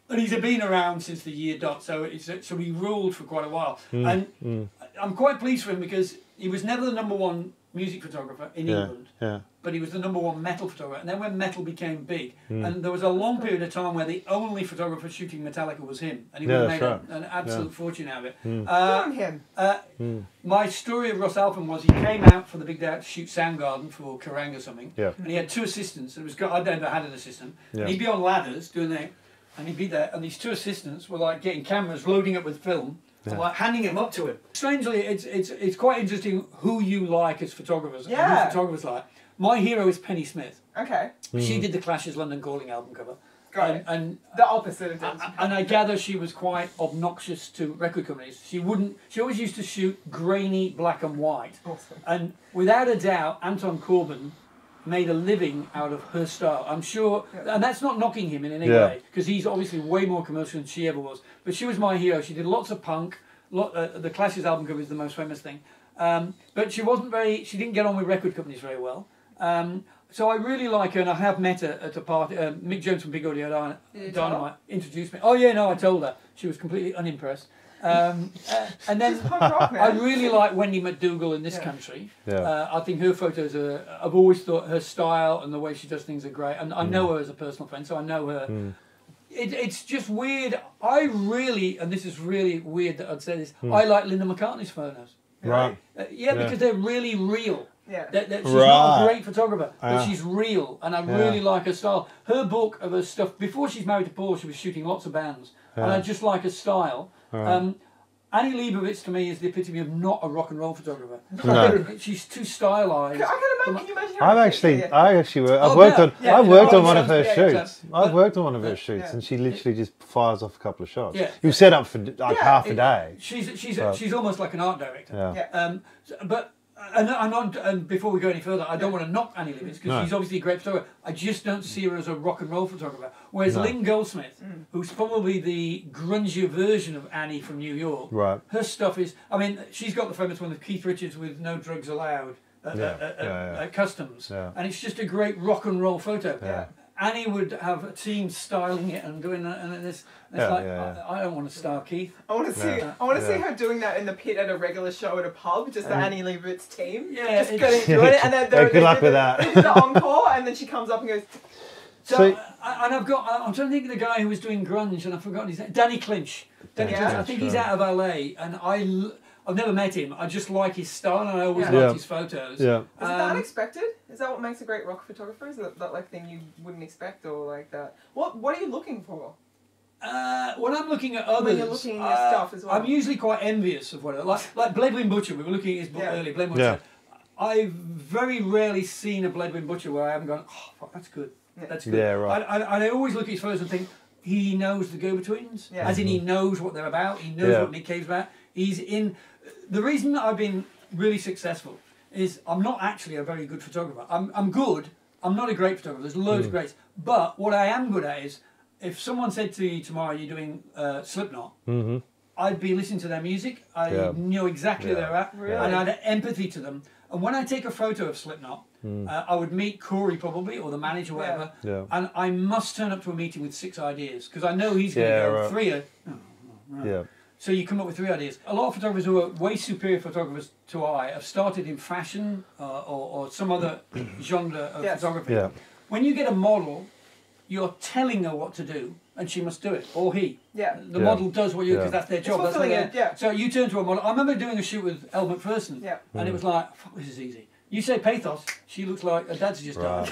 and he's been around since the year dot, so it's, so he ruled for quite a while. Mm, and mm. I'm quite pleased for him because he was never the number one music photographer in yeah, England, yeah. but he was the number one metal photographer. And then when metal became big, mm. and there was a long period of time where the only photographer shooting Metallica was him, and he yeah, made right. a, an absolute yeah. fortune out of it. Mm. Uh, Damn him. Uh, mm. My story of Ross Halfen was he came out for the Big Day Out to shoot Soundgarden for Kerrang or something, yeah. and he had two assistants. It was I'd never had an assistant. Yeah. He'd be on ladders doing that, and he'd be there, and these two assistants were like getting cameras, loading up with film. Yeah. Like handing him up to him. Strangely, it's it's it's quite interesting who you like as photographers. Yeah. And who photographers like. My hero is Penny Smith. Okay. Mm. She did the Clash's London Calling album cover. Got and, it. and the opposite of it. And I gather she was quite obnoxious to record companies. She wouldn't. She always used to shoot grainy black and white. Awesome. And without a doubt, Anton Corbijn made a living out of her style. I'm sure, and that's not knocking him in any yeah. way, because he's obviously way more commercial than she ever was. But she was my hero. She did lots of punk. Lot, uh, the Clash's album cover is the most famous thing. Um, but she wasn't very, she didn't get on with record companies very well. Um, so I really like her, and I have met her at a party. Uh, Mick Jones from Big Audio Dynamite, Dynamite introduced me. Oh yeah, no, I told her. She was completely unimpressed. Um, uh, and then I really like Wendy McDougall in this yeah. country. Yeah. Uh, I think her photos are, I've always thought her style and the way she does things are great. And I mm. know her as a personal friend, so I know her. Mm. It, it's just weird. I really, and this is really weird that I'd say this, mm. I like Linda McCartney's photos. Right. Uh, yeah, yeah, because they're really real. Yeah. That, that she's right. not a great photographer, but uh, she's real, and I yeah. really like her style. Her book of her stuff, before she's married to Paul, she was shooting lots of bands, yeah. and I just like her style. Right. Um, Annie Leibovitz to me is the epitome of not a rock and roll photographer. No. She's too stylised. I can imagine. Can you imagine her I've actually, yeah. I actually, I've oh, worked yeah. on, yeah. I've worked oh, on one of her yeah, shoots. Exactly. I've worked on one of her yeah. shoots, yeah. and she literally just fires off a couple of shots. Yeah. You set up for like yeah. half a day. It, she's she's so. she's almost like an art director. Yeah. yeah. Um, but. And, and, on, and before we go any further, I don't yeah. want to knock Annie Leibovitz because no. she's obviously a great photographer. I just don't see her as a rock and roll photographer. Whereas no. Lynn Goldsmith, mm. who's probably the grungier version of Annie from New York, right. her stuff is... I mean, she's got the famous one of Keith Richards with No Drugs Allowed at, yeah. at, at, yeah, yeah. at Customs. Yeah. And it's just a great rock and roll photo. Yeah. Annie would have a team styling it and doing that, and it's, it's yeah, like yeah, yeah. I, I don't want to star Keith. I want to see yeah. I want to yeah. see her doing that in the pit at a regular show at a pub, just the um, Annie Leibovitz team. Yeah, just going doing it, and then they're, yeah, good they're, luck they're, with they're, that. The encore, and then she comes up and goes. So, so I, and I've got I'm trying to think of the guy who was doing grunge, and I've forgotten his name. Danny Clinch. Danny yeah. Clinch. I think he's out of L A, and I. I've never met him. I just like his style, and I always yeah. liked yeah. his photos. Yeah. Um, is that unexpected? Is that what makes a great rock photographer? Is that, that like thing you wouldn't expect or like that? What What are you looking for? Uh, when I'm looking at others, when you're looking at your uh, stuff as well. I'm usually quite envious of what like like Bledwyn Butcher. We were looking at his book yeah. earlier. Bledwyn Butcher. Yeah. I've very rarely seen a Bledwyn Butcher where I haven't gone, oh, fuck, that's good. Yeah. That's good. Yeah, right. I, I, I always look at his photos and think he knows the go-betweens. Yeah. As in, he knows what they're about. He knows yeah. what Nick Cave's about. He's in. The reason that I've been really successful is I'm not actually a very good photographer. I'm, I'm good. I'm not a great photographer. There's loads mm. of greats. But what I am good at is if someone said to you tomorrow you're doing uh, Slipknot, mm-hmm. I'd be listening to their music. I yeah. knew exactly yeah. where they're at. Really? And I had empathy to them. And when I take a photo of Slipknot, mm. uh, I would meet Corey probably, or the manager, or whatever. Yeah. Yeah. And I must turn up to a meeting with six ideas because I know he's going to yeah, go right. three. Or, oh, right. Yeah. So you come up with three ideas. A lot of photographers who are way superior photographers to I have started in fashion uh, or, or some other genre of yes. photography. Yeah. When you get a model, you're telling her what to do and she must do it, or he. Yeah. The yeah. model does what you do yeah. because that's their job. That's their, it, yeah. So you turn to a model. I remember doing a shoot with Elle McPherson yeah. and mm. it was like, fuck, this is easy. You say pathos, she looks like her dad's just died. Right.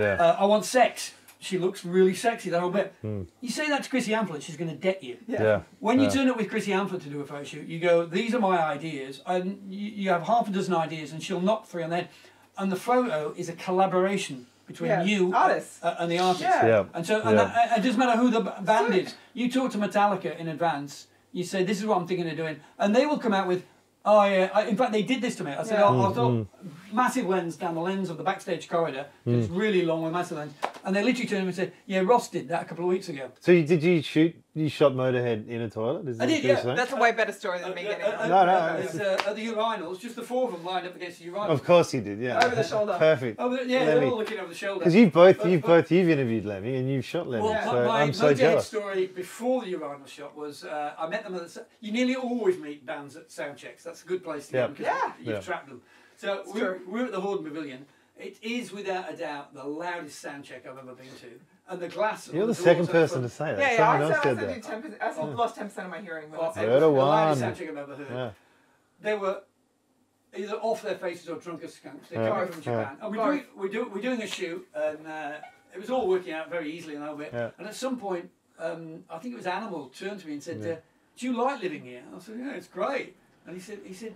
yeah. uh, I want sex. She looks really sexy, that whole bit. Mm. You say that to Chrissy Amphlett, she's going to debt you. Yeah. yeah. When you yeah. turn up with Chrissy Amphlett to do a photo shoot, you go, these are my ideas. And you, you have half a dozen ideas, and she'll knock three on the head. And the photo is a collaboration between yeah. you artists. Uh, and the artist. Yeah. yeah. And so and yeah. that, it doesn't matter who the band is. You talk to Metallica in advance. You say, this is what I'm thinking of doing. And they will come out with, Oh, yeah. I, in fact, they did this to me. I said, yeah. oh, mm, I've got mm. massive lens down the lens of the backstage corridor. Mm. It's really long with massive lens. And they literally turned to me and said, yeah, Ross did that a couple of weeks ago. So you, did you shoot, you shot Motorhead in a toilet? Is I did, yeah. That's a way better story than uh, me uh, getting uh, uh, No, no. It's, uh, at the urinals, just the four of them lined up against the urinals. Of course you did, yeah. Over the shoulder. Perfect. Over the, yeah, Lemmy. They're all looking over the shoulder. Because you've both, but, you've, but, both you've interviewed Lemmy and you've shot Lemmy, well, so my, I'm so jealous. Story before the urinal shot was, uh, I met them at the... You nearly always meet bands at sound checks. That's a good place to yep. get them because yeah. you've yeah. trapped them. So we we're, we're at the Horden Pavilion. It is, without a doubt, the loudest sound check I've ever been to. And the glass... You're the, the second person to say that. Yeah, yeah, Someone I, else said said that. ten percent, I yeah. lost ten percent of my hearing. When oh, I heard it was the loudest sound check I've ever heard. Yeah. They were either off their faces or drunk as skunks. They yeah. came from Japan. Yeah. And we're doing, we're, doing, we're doing a shoot, and uh, it was all working out very easily and all bit. Yeah. And at some point, um, I think it was Animal turned to me and said, yeah. uh, do you like living here? I said, yeah, it's great. And he said, he said,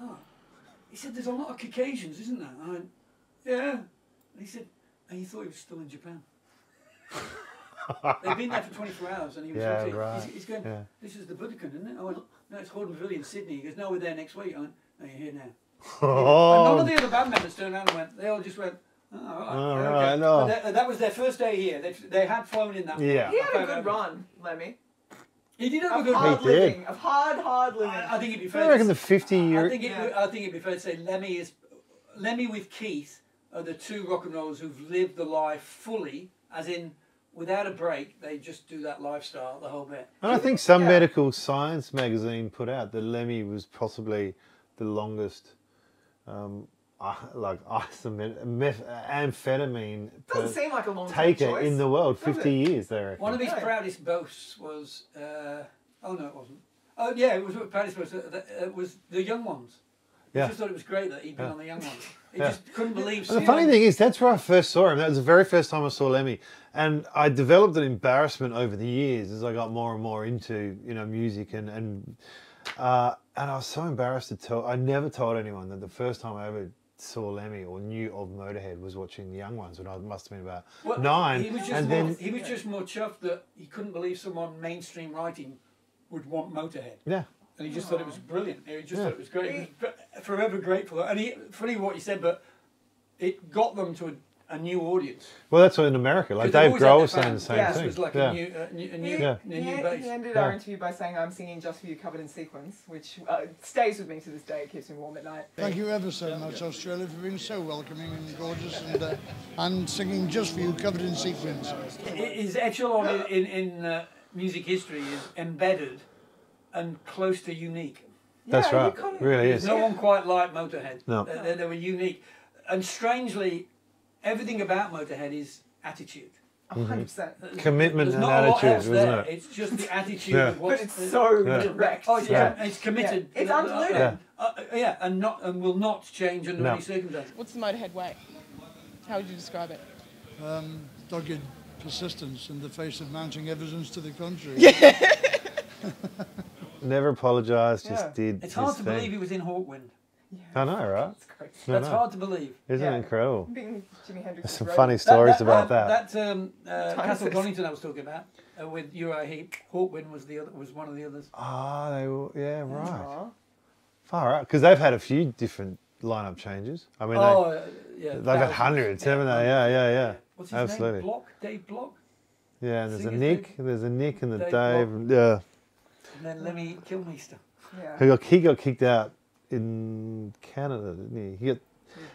oh. He said, there's a lot of Caucasians, isn't there? And I went, yeah. And he said, and he thought he was still in Japan. They'd been there for twenty-four hours and he was yeah, right. he's, he's going, yeah. this is the Budokan, isn't it? I went, no, it's Horden Pavilion, Sydney. He goes, no, we're there next week. I went, no, you're here now. Oh. And none of the other band members turned around and went, they all just went, oh, right, oh, okay. right, no. That, that was their first day here. They, they had flown in that yeah. He had a good over. run, Lemmy. He did have of a good hard living, of hard, hard living. I, I think it'd be fair. I reckon to say, the fifty year. I think, it, yeah. I think it'd be fair to say Lemmy is, Lemmy with Keith are the two rock and rollers who've lived the life fully, as in without a break. They just do that lifestyle the whole bit. And I think some yeah. medical science magazine put out that Lemmy was possibly the longest, um, uh, like amphetamine doesn't seem like a long taker choice. in the world. Fifty it? years, they reckon. One of his proudest boasts was, uh, oh no, it wasn't. Oh yeah, it was proudest boast. It was the Young Ones. Yeah. I just thought it was great that he'd been yeah. on the Young Ones. He yeah. just couldn't believe. The funny thing is, that's where I first saw him. That was the very first time I saw Lemmy, and I developed an embarrassment over the years as I got more and more into you know music and and uh, and I was so embarrassed to tell. I never told anyone that the first time I ever saw Lemmy or knew of Motorhead was watching the Young Ones when I must have been about well, nine. He was, just and more, then, he was just more chuffed that he couldn't believe someone mainstream writing would want Motorhead. Yeah. And he just Aww. thought it was brilliant. He just yeah. thought it was great. He was forever grateful. And he, funny what you said, but it got them to a, a new audience. Well, that's what in America. Like Dave Grohl was saying the same yes, thing. It was like yeah. a new, a new, a new, yeah. a new yeah, base. He ended yeah. our interview by saying, I'm singing Just For You covered in sequins, which uh, stays with me to this day. It keeps me warm at night. Thank you ever so much, Australia, for being so welcoming and gorgeous and, uh, and singing Just For You covered in sequins. His echelon in, in uh, music history is embedded and close to unique. That's yeah, right, kind of, really is. No yeah. one quite like Motorhead. No. They, they, they were unique. And strangely, everything about Motorhead is attitude. one hundred percent. Commitment and attitude, wasn't there. it? It's just the attitude yeah. of what's... But it's so yeah. direct. Oh, it's, yeah. it's committed. Yeah. It's undiluted. Yeah, uh, yeah and, not, and will not change under no. any circumstances. What's the Motorhead way? How would you describe it? Um, dogged persistence in the face of mounting evidence to the contrary. Yeah. Never apologised, yeah. just did. It's hard to thing. believe he was in Hawkwind. Yeah. I know, right? That's, crazy. That's know. hard to believe. Isn't yeah. it incredible? Being Jimi Hendrix There's some road. funny stories that, that, about um, that. That um, uh, Castle Donington I was talking about uh, with Uriah Heep. Hawkwind was the other, was one of the others. Ah, oh, they were. Yeah, right. Aww. Far out because they've had a few different lineup changes. I mean, oh, they, uh, yeah, they've had hundreds, haven't they? Yeah, yeah, yeah. What's his Absolutely. name? Block, Dave Block. Yeah, and there's a Nick. Name? There's a Nick and the Dave. Dave yeah. And then Lemmy Kilmister. Yeah. He got he got kicked out in Canada, didn't he? He got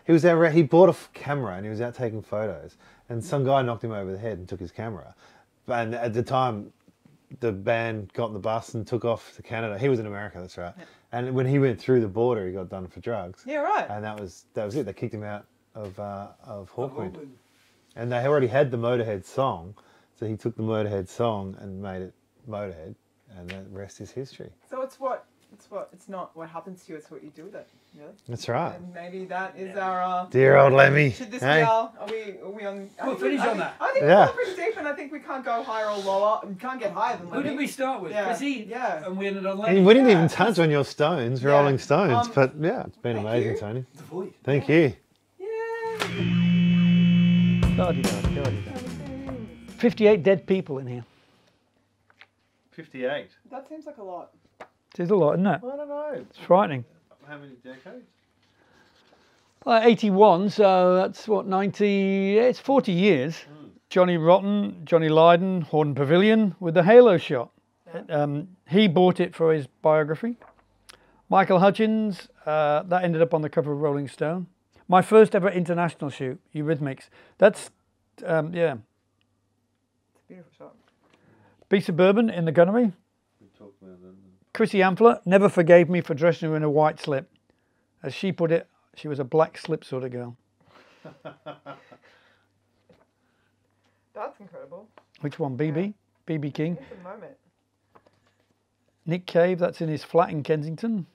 he was out he bought a camera and he was out taking photos, and some guy knocked him over the head and took his camera. And at the time, the band got on the bus and took off to Canada. He was in America, that's right. Yeah. And when he went through the border, he got done for drugs. Yeah, right. And that was that was it. They kicked him out of uh, of Hawkwind, oh, and they already had the Motorhead song, so he took the Motorhead song and made it Motorhead. And the rest is history. So it's what, it's what, it's not what happens to you, it's what you do with it, really. That's right. And maybe that is our... Uh, Dear old Lemmy. Should this hey. be our, are we, are we on... We'll finish on that. I think yeah. we're pretty deep and I think we can't go higher or lower. We can't get higher than Lemmy. Who did we start with? Yeah. He, yeah. And we ended on Lemmy. And we didn't yeah. even touch on your stones, yeah. Rolling Stones, um, but yeah, it's been amazing, you. Tony. The voice. Thank yeah. you. Yeah. fifty-eight dead people in here. fifty-eight. That seems like a lot. There's a lot, isn't it? I don't know. It's frightening. How many decades? Uh, eighty-one, so that's what, ninety, yeah, it's forty years. Mm. Johnny Rotten, Johnny Lydon, Horton Pavilion with the halo shot. Yeah. Um, he bought it for his biography. Michael Hutchins, uh, that ended up on the cover of Rolling Stone. My first ever international shoot, Eurythmics. That's, um, yeah. It's a beautiful shot. B. Suburban in the Gunnery. We talked about that. Chrissy Amphlett never forgave me for dressing her in a white slip. As she put it, she was a black slip sort of girl. That's incredible. Which one? B B? Yeah. B B King? It's a moment. Nick Cave, that's in his flat in Kensington.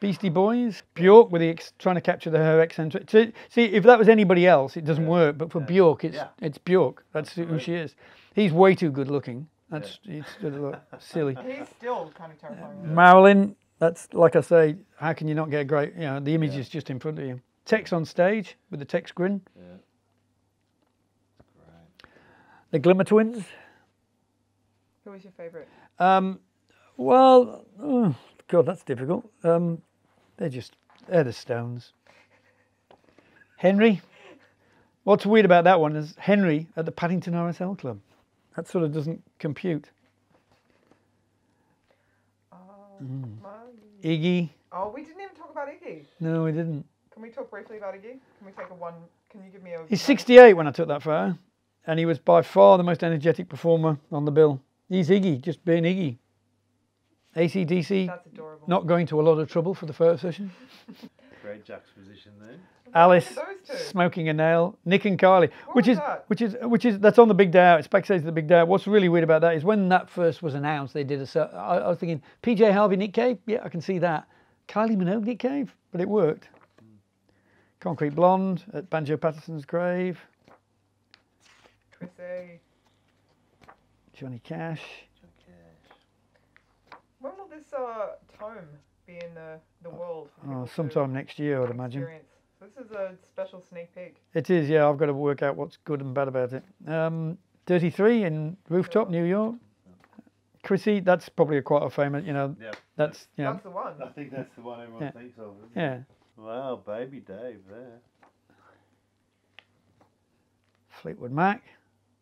Beastie Boys. Bjork with the ex trying to capture the, her eccentric. See, if that was anybody else, it doesn't yeah. work. But for yeah. Bjork, it's yeah. it's Bjork. That's Absolutely. who she is. He's way too good looking. That's yeah. it's silly. He's still kind of terrifying. Uh, yeah. Marilyn, that's like I say. How can you not get a great? You know, the image yeah. is just in front of you. Tex on stage with the Tex grin. Yeah. Right. The Glimmer Twins. Who was your favourite? Um, well, oh, God, that's difficult. Um, they're just they're the Stones. Henry. What's weird about that one is Henry at the Paddington R S L Club. That sort of doesn't compute. Oh, mm. Iggy. Oh, we didn't even talk about Iggy. No, we didn't. Can we talk briefly about Iggy? Can we take a one? Can you give me a? He's sixty-eight when I took that photo, and he was by far the most energetic performer on the bill. He's Iggy, just being Iggy. A C D C. That's adorable. Not going to a lot of trouble for the photo session. Great juxtaposition there. Alice smoking a nail, Nick and Carly, what which is that? which is which is that's on the Big Day Out. It's backstage to the Big Day Out. What's really weird about that is when that first was announced, they did a. I, I was thinking P J Harvey, Nick Cave. Yeah, I can see that. Kylie Minogue, Nick Cave, but it worked. Mm. Concrete Blonde at Banjo Patterson's grave. Chrissy. Johnny Cash. Johnny Cash. When will this uh, tome be in the the world? Oh, sometime next year, I'd imagine. Experience? This is a special sneak peek. It is, yeah. I've got to work out what's good and bad about it. Um, thirty-three in Rooftop, New York. Chrissy, that's probably a quite a famous, you know. Yeah. That's, you know. That's the one. I think that's the one everyone yeah. thinks of, isn't yeah. it? Yeah. Wow, baby Dave there. Fleetwood Mac.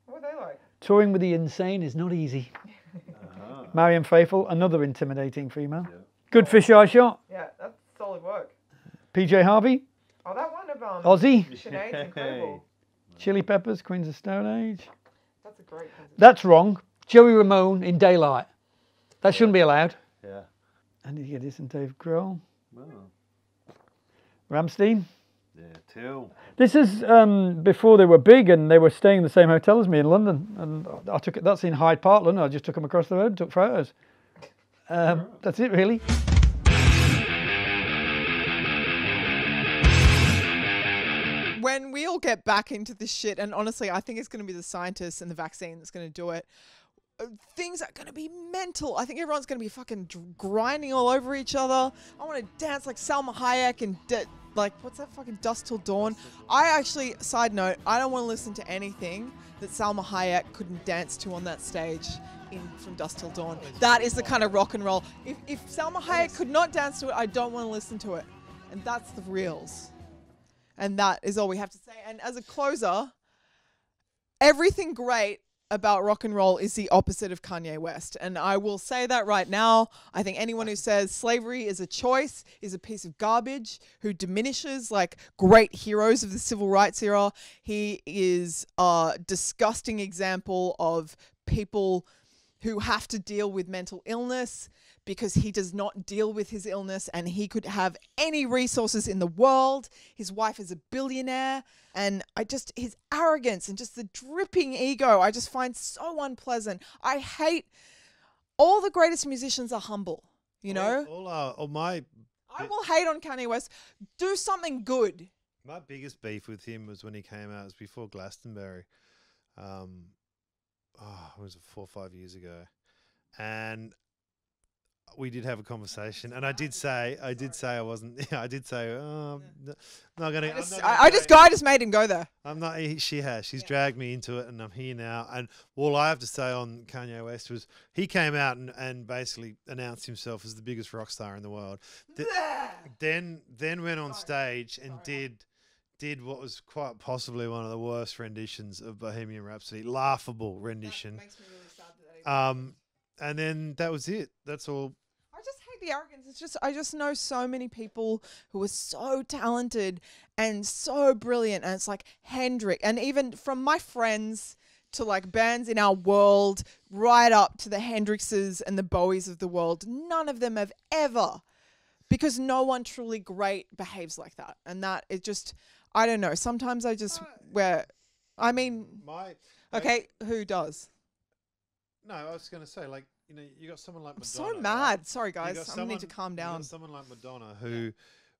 What were they like? Touring with the insane is not easy. uh-huh. Marion Faithfull, another intimidating female. Yeah. Good oh. fisheye shot. Yeah, that's solid work. P J Harvey. Oh, that one of um, Ozzy, Sinead's incredible. Chili Peppers, Queens of Stone Age. That's a great. That's wrong. Joey Ramone in Daylight. That yeah. shouldn't be allowed. Yeah. And you get this and Dave Grohl. Wow. Rammstein. Yeah, too. This is um, before they were big, and they were staying in the same hotel as me in London. And I took it. That's in Hyde Park, London. I just took them across the road and took photos. Um, right. That's it, really. When we all get back into this shit, and honestly, I think it's going to be the scientists and the vaccine that's going to do it, things are going to be mental. I think everyone's going to be fucking grinding all over each other. I want to dance like Salma Hayek and, like, what's that fucking Dust Till Dawn? I actually, side note, I don't want to listen to anything that Salma Hayek couldn't dance to on that stage in From Dust Till Dawn. That is the kind of rock and roll. If, if Salma Hayek could not dance to it, I don't want to listen to it. And that's the reels. And that is all we have to say. And as a closer, everything great about rock and roll is the opposite of Kanye West. And I will say that right now. I think anyone who says slavery is a choice is a piece of garbage, who diminishes like great heroes of the civil rights era. He is a disgusting example of people who have to deal with mental illness because he does not deal with his illness, and he could have any resources in the world. His wife is a billionaire, and I just, his arrogance and just the dripping ego, I just find so unpleasant. I hate, all the greatest musicians are humble, you know? All, all, our, all my... I will hate on Kanye West. Do something good. My biggest beef with him was when he came out, it was before Glastonbury. Um, oh, it was four or five years ago. And we did have a conversation, and I did say, I did say I wasn't. I did say, oh, I'm not gonna. I just, I'm not gonna I just guy just made him go there. I'm not. She has. She's yeah. dragged me into it, and I'm here now. And all I have to say on Kanye West was he came out and, and basically announced himself as the biggest rock star in the world. Th then, then went on stage and did. did what was quite possibly one of the worst renditions of Bohemian Rhapsody, laughable rendition. That makes me really sad that that um, and then that was it. That's all. I just hate the arrogance. It's just, I just know so many people who are so talented and so brilliant. And it's like Hendrix, and even from my friends to like bands in our world, right up to the Hendrixes and the Bowies of the world, none of them have ever, because no one truly great behaves like that. And that it just, I don't know. Sometimes I just uh, wear. I mean, my okay. Who does? No, I was going to say, like, you know, you got someone like Madonna. I'm so mad. Right? Sorry, guys. I someone, need to calm down. You got someone like Madonna, who yeah.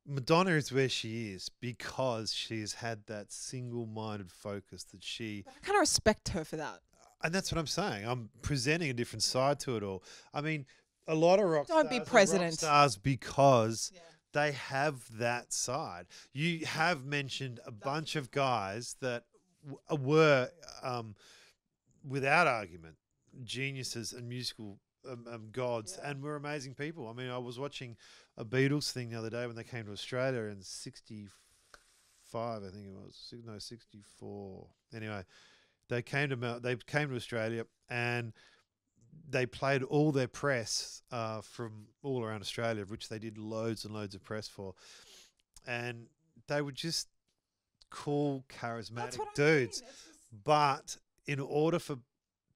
Madonna is where she is because she's had that single-minded focus that she. But I kind of respect her for that. And that's what I'm saying. I'm presenting a different side to it all. I mean, a lot of rock. Don't stars be president. Rock stars because. Yeah. They have that side. You have mentioned a bunch of guys that w were, um, without argument, geniuses and musical um, um, gods yeah. and were amazing people. I mean, I was watching a Beatles thing the other day when they came to Australia in sixty-five, I think it was. No, sixty-four. Anyway, they came to, they came to Australia and they played all their press uh, from all around Australia, of which they did loads and loads of press for. And they were just cool, charismatic dudes. I mean. But in order for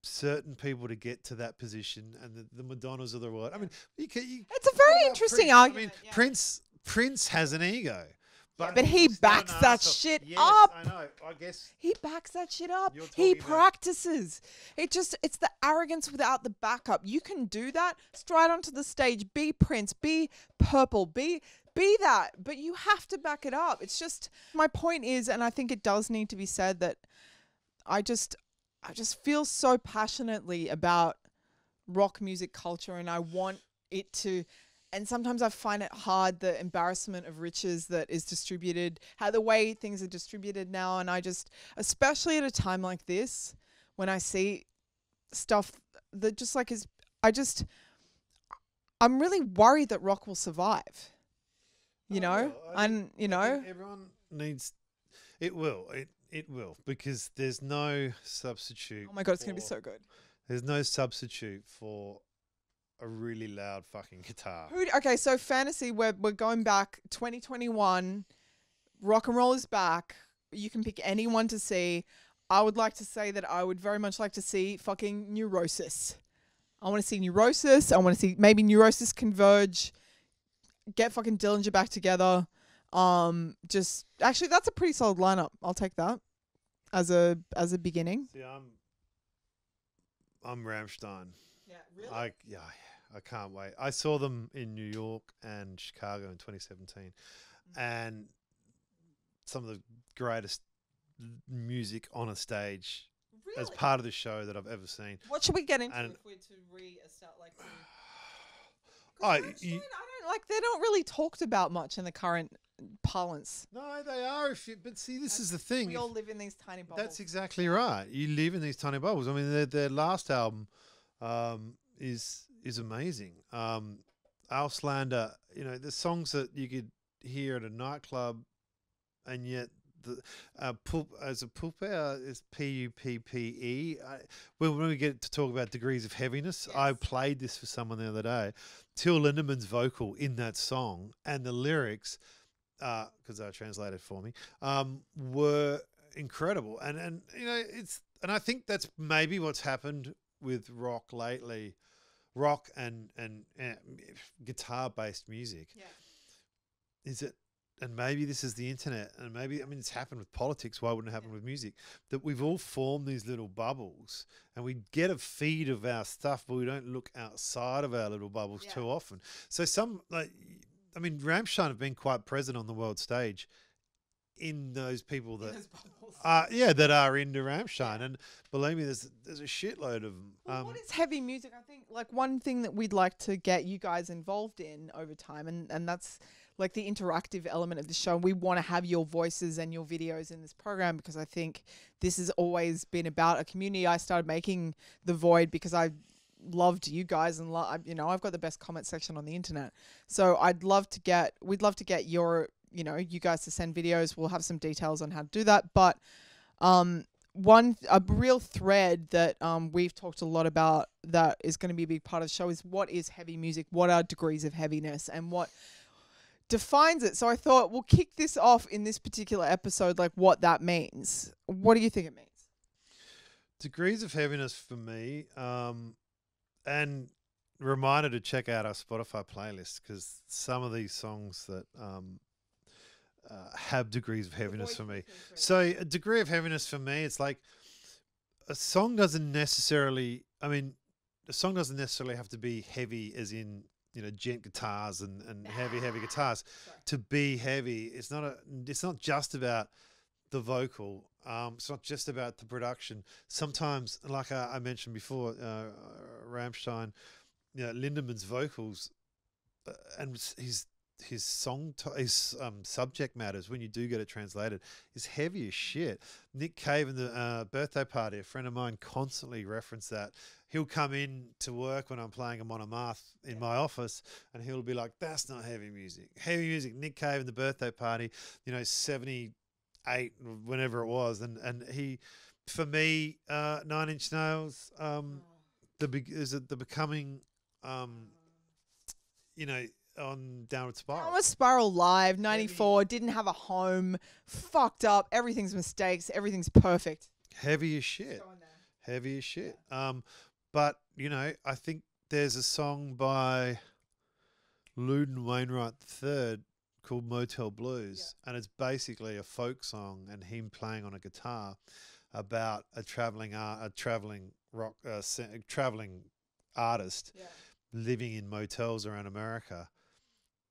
certain people to get to that position, and the, the Madonnas of the world, I mean, you can, you it's a very interesting Prince. argument. I mean, yeah. Prince Prince has an ego. But, yeah, but he backs that up. shit yes, up. I know. I guess he backs that shit up. He practices. It just—it's the arrogance without the backup. You can do that. Stride onto the stage. Be Prince. Be Purple. Be be that. But you have to back it up. It's just my point is, and I think it does need to be said that I just, I just feel so passionately about rock music culture, and I want it to. And sometimes I find it hard, the embarrassment of riches that is distributed, how the way things are distributed now. And I just, especially at a time like this, when I see stuff that just like is, I just, I'm really worried that rock will survive, you oh, know, well, and you know, everyone needs, it will, it, it will, because there's no substitute. Oh my God, it's going to be so good. There's no substitute for a really loud fucking guitar. Who, okay, so fantasy, we're, we're going back twenty twenty-one. Rock and roll is back. You can pick anyone to see. I would like to say that I would very much like to see fucking Neurosis. I want to see Neurosis. I want to see maybe Neurosis converge. Get fucking Dillinger back together. Um, just actually, that's a pretty solid lineup. I'll take that as a as a beginning. See, I'm I'm Rammstein. Yeah, really? I yeah. I can't wait. I saw them in New York and Chicago in twenty seventeen, and some of the greatest music on a stage really? as part of the show that I've ever seen. What should we get into and if we're to re-establish? Like, I, you, I don't like. They're not really talked about much in the current parlance. No, they are. If you, but see, this and is the thing. We all live in these tiny bubbles. That's exactly right. You live in these tiny bubbles. I mean, their their last album um, is. is amazing. Um, Auslander, you know, the songs that you could hear at a nightclub, and yet the uh, pulp, as a pulpe, uh, it's P U P P E. I, well, when we get to talk about Degrees of Heaviness, yes. I played this for someone the other day. Till Lindeman's vocal in that song and the lyrics, because uh, they were translated for me, um, were incredible. And, and, you know, it's, and I think that's maybe what's happened with rock lately. Rock and, and, and guitar-based music. Yeah. Is it, and maybe this is the internet, and maybe, I mean, it's happened with politics, why wouldn't it happen yeah. with music? That we've all formed these little bubbles, and we get a feed of our stuff, but we don't look outside of our little bubbles yeah. too often. So some, like, I mean, Rammstein have been quite present on the world stage in those people that those are, yeah, that are into Rammstein. And believe me, there's there's a shitload of them. Well, um, what is heavy music? I think like one thing that we'd like to get you guys involved in over time, and and that's like the interactive element of the show. We want to have your voices and your videos in this program, because I think this has always been about a community. I started making The Void because I loved you guys, and lo you know, I've got the best comment section on the internet. So I'd love to get, we'd love to get your, you know, you guys to send videos. We'll have some details on how to do that. But um, one, a real thread that um, we've talked a lot about that is going to be a big part of the show is what is heavy music? What are degrees of heaviness, and what defines it? So I thought we'll kick this off in this particular episode, like what that means. What do you think it means? Degrees of heaviness for me, um, and reminder to check out our Spotify playlist, because some of these songs that um, uh, have degrees of heaviness for me. So a degree of heaviness for me, it's like a song doesn't necessarily, I mean, a song doesn't necessarily have to be heavy as in, you know, gent guitars and, and heavy, heavy guitars. Sorry. To be heavy. It's not a, it's not just about the vocal. Um, it's not just about the production. Sometimes, like I, I mentioned before, uh, Rammstein, you know, Lindemann's vocals uh, and his, his song, t his um, subject matters, when you do get it translated, is heavy as shit. Nick Cave and the uh, Birthday Party, a friend of mine, constantly referenced that. He'll come in to work when I'm playing a Monomath in yeah. my office, and he'll be like, that's not heavy music. Heavy music, Nick Cave and the Birthday Party, you know, seventy-eight, whenever it was. And, and he, for me, uh, Nine Inch Nails, um, the big, is it the Becoming, um, you know, on Downward Spiral. Downward Spiral live, ninety-four, didn't have a home, fucked up, everything's mistakes, everything's perfect. Heavy as shit. Heavy as shit. Yeah. Um, but, you know, I think there's a song by Loudon Wainwright the third called Motel Blues, yeah. and it's basically a folk song and him playing on a guitar about a traveling art, a traveling rock, uh, traveling artist yeah. living in motels around America.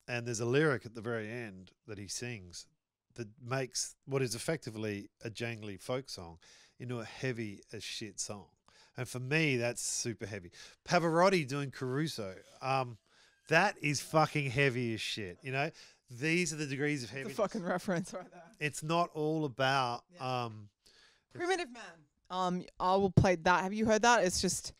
And there's a lyric at the very end that he sings that makes what is effectively a jangly folk song into a heavy as shit song. And for me, that's super heavy. Pavarotti doing Caruso. Um, that is fucking heavy as shit. You know, these are the degrees of heaviness. It's a fucking reference right there. It's not all about... Yeah. Um, Primitive Man. Um, I will play that. Have you heard that? It's just...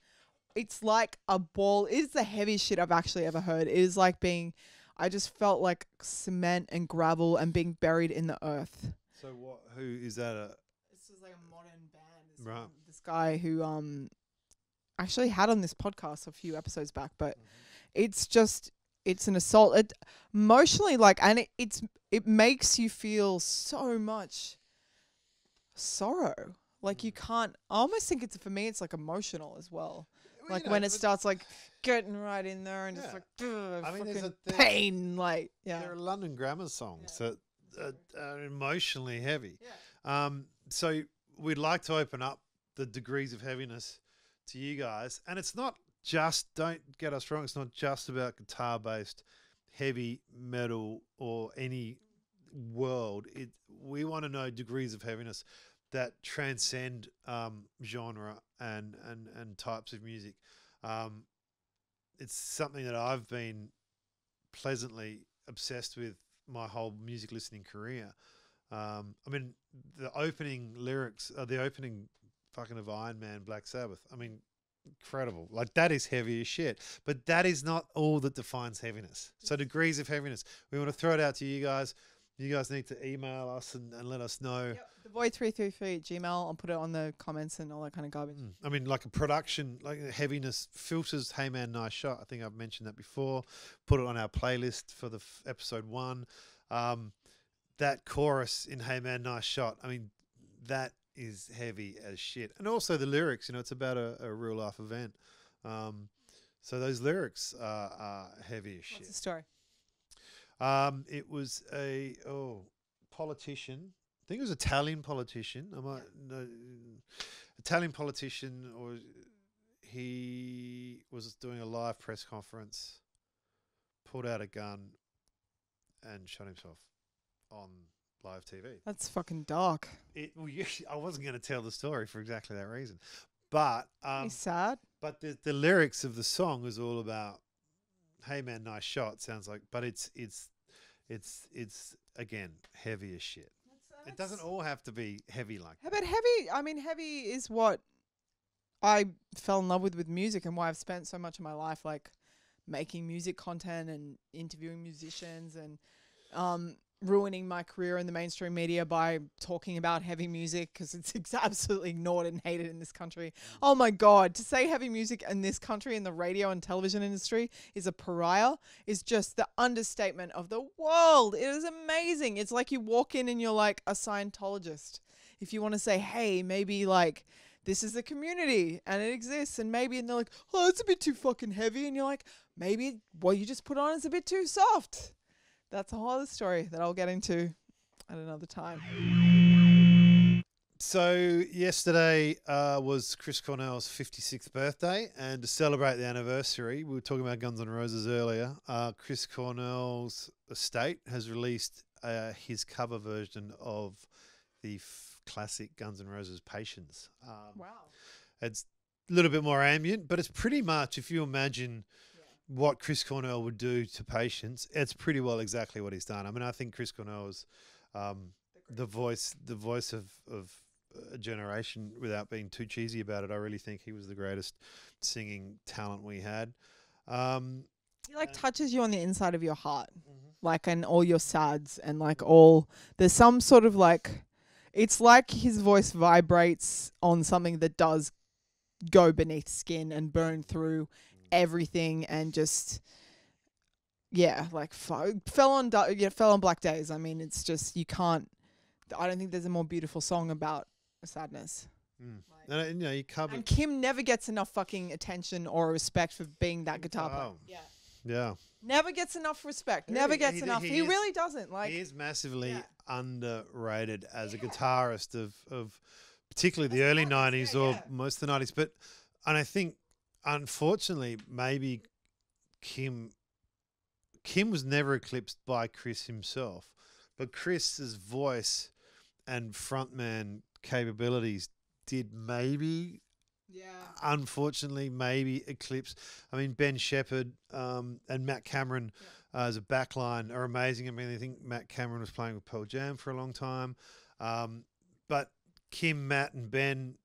It's like a ball. It is the heaviest shit I've actually ever heard. It is like being... I just felt like cement and gravel and being buried in the earth. So what? Who is that? A this is like a modern band. This right. One, this guy who um actually had on this podcast a few episodes back, but mm-hmm. it's just it's an assault it, emotionally, like, and it, it's it makes you feel so much sorrow. Like mm. you can't. I almost think it's for me. It's like emotional as well. Well, like you know, when it starts like getting right in there and yeah. just like ugh, I mean, fucking there's a, pain, like yeah. There are London Grammar songs yeah. that are, are emotionally heavy. Yeah. Um, so we'd like to open up the degrees of heaviness to you guys, and it's not just. Don't get us wrong. It's not just about guitar-based heavy metal or any world. It we want to know degrees of heaviness that transcend um, genre and, and, and types of music. Um, it's something that I've been pleasantly obsessed with my whole music listening career. Um, I mean, the opening lyrics, uh, the opening fucking of Iron Man, Black Sabbath, I mean, incredible. Like that is heavy as shit, but that is not all that defines heaviness. So degrees of heaviness, we want to throw it out to you guys. You guys need to email us and, and let us know. Yep, the void three three three at Gmail. I'll put it on the comments and all that kind of garbage. Mm. I mean, like a production, like heaviness filters. Hey Man, Nice Shot. I think I've mentioned that before. Put it on our playlist for the f episode one. Um, that chorus in Hey Man, Nice Shot. I mean, that is heavy as shit. And also the lyrics. You know, it's about a, a real life event. Um, so those lyrics are, are heavy as What's shit. What's the story? Um, it was a oh politician. I think it was Italian politician. I might no, Italian politician, or he was doing a live press conference, pulled out a gun, and shot himself on live T V. That's fucking dark. It, well, you, I wasn't going to tell the story for exactly that reason. But um, it's sad. But the, the lyrics of the song is all about, hey man, nice shot. Sounds like, but it's it's it's it's again heavy as shit. That's, that's, it doesn't all have to be heavy like that. But heavy, I mean, heavy is what I fell in love with with music, and why I've spent so much of my life like making music content and interviewing musicians and um, ruining my career in the mainstream media by talking about heavy music because it's absolutely ignored and hated in this country. Oh my God, to say heavy music in this country in the radio and television industry is a pariah is just the understatement of the world. It is amazing. It's like you walk in and you're like a Scientologist. If you want to say, hey, maybe like this is the community and it exists, and maybe, and they're like, oh, it's a bit too fucking heavy. And you're like, maybe what you just put on is a bit too soft. That's a whole other story that I'll get into at another time. So yesterday uh, was Chris Cornell's fifty-sixth birthday, and to celebrate the anniversary, we were talking about Guns N' Roses earlier. Uh, Chris Cornell's estate has released uh, his cover version of the f classic Guns N' Roses Patience. Um, wow. It's a little bit more ambient, but it's pretty much, if you imagine what Chris Cornell would do to Patience, it's pretty well exactly what he's done. I mean, I think Chris Cornell is um, the voice, the voice of, of a generation without being too cheesy about it. I really think he was the greatest singing talent we had. Um, he like touches you on the inside of your heart, mm-hmm. like, and all your sads and like all, there's some sort of like, it's like his voice vibrates on something that does go beneath skin and burn through everything, and just yeah, like fell on yeah, fell on Black Days. I mean, it's just you can't. I don't think there's a more beautiful song about sadness. Mm. Like, no, no, you know, you covered. And Kim never gets enough fucking attention or respect for being that guitar player. Oh. Yeah, yeah. Never gets enough respect. Really? Never gets he, enough. He, he, he is, really doesn't. Like, he is massively yeah. underrated as yeah. a guitarist of of particularly the That's early nineties or yeah. most of the nineties. But and I think, unfortunately, maybe Kim Kim was never eclipsed by Chris himself, but Chris's voice and frontman capabilities did maybe, yeah, unfortunately, maybe eclipse. I mean, Ben Shepherd um, and Matt Cameron yeah. uh, as a backline are amazing. I mean, I think Matt Cameron was playing with Pearl Jam for a long time, um, but Kim, Matt, and Ben.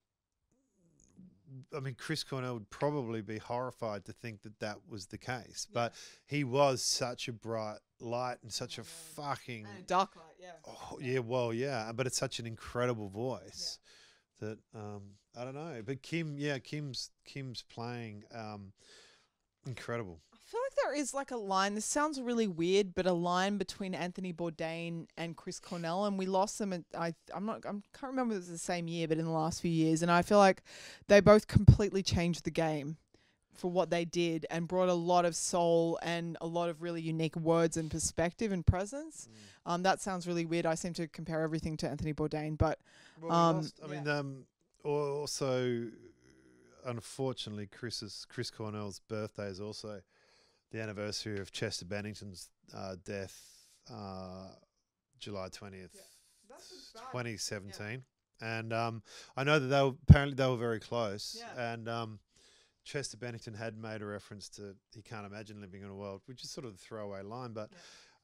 I mean, Chris Cornell would probably be horrified to think that that was the case, yeah. but he was such a bright light and such oh, a yeah. fucking and a dark light, yeah. Oh, yeah, well, yeah, but it's such an incredible voice yeah. that um, I don't know. But Kim, yeah, Kim's Kim's playing um, incredible. I feel like there is like a line. This sounds really weird, but a line between Anthony Bourdain and Chris Cornell, and we lost them. And I, I'm not, I can't remember if it was the same year, but in the last few years, and I feel like they both completely changed the game for what they did, and brought a lot of soul and a lot of really unique words and perspective and presence. Mm. Um, that sounds really weird. I seem to compare everything to Anthony Bourdain, but well, um, lost, I yeah. mean, um, also unfortunately, Chris's Chris Cornell's birthday is also the anniversary of Chester Bennington's uh, death, uh, July twentieth, yeah. twenty seventeen. Yeah. And um, I know that they were, apparently they were very close. Yeah. And um, Chester Bennington had made a reference to he can't imagine living in a world, which is sort of a throwaway line. But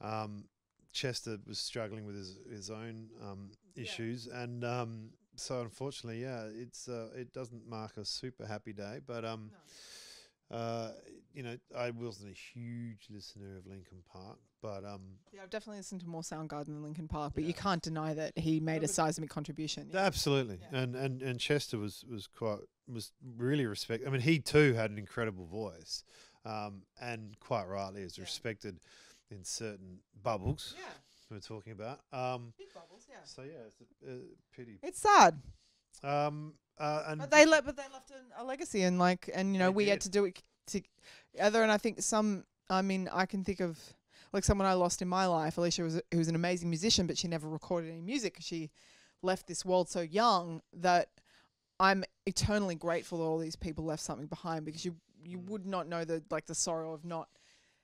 yeah. um, Chester was struggling with his, his own um, issues. Yeah. And um, so unfortunately, yeah, it's uh, it doesn't mark a super happy day. But um, no. Uh, you know, I wasn't a huge listener of Linkin Park, but um, yeah, I've definitely listened to more Soundgarden than Linkin Park. But yeah. you can't deny that he made a seismic contribution. Yeah. Absolutely, yeah. and and and Chester was was quite was really respected. I mean, he too had an incredible voice, um, and quite rightly is yeah. respected in certain bubbles. Yeah, we're talking about um, big bubbles. Yeah. So yeah, it's a, a pity. It's sad. Um, uh, and but they left, but they left a, a legacy, and like, and you know, we did. had to do it together. And I think some, I mean, I can think of like someone I lost in my life. Alicia was, who was an amazing musician, but she never recorded any music. She left this world so young that I'm eternally grateful that all these people left something behind, because you, you would not know the, like the sorrow of not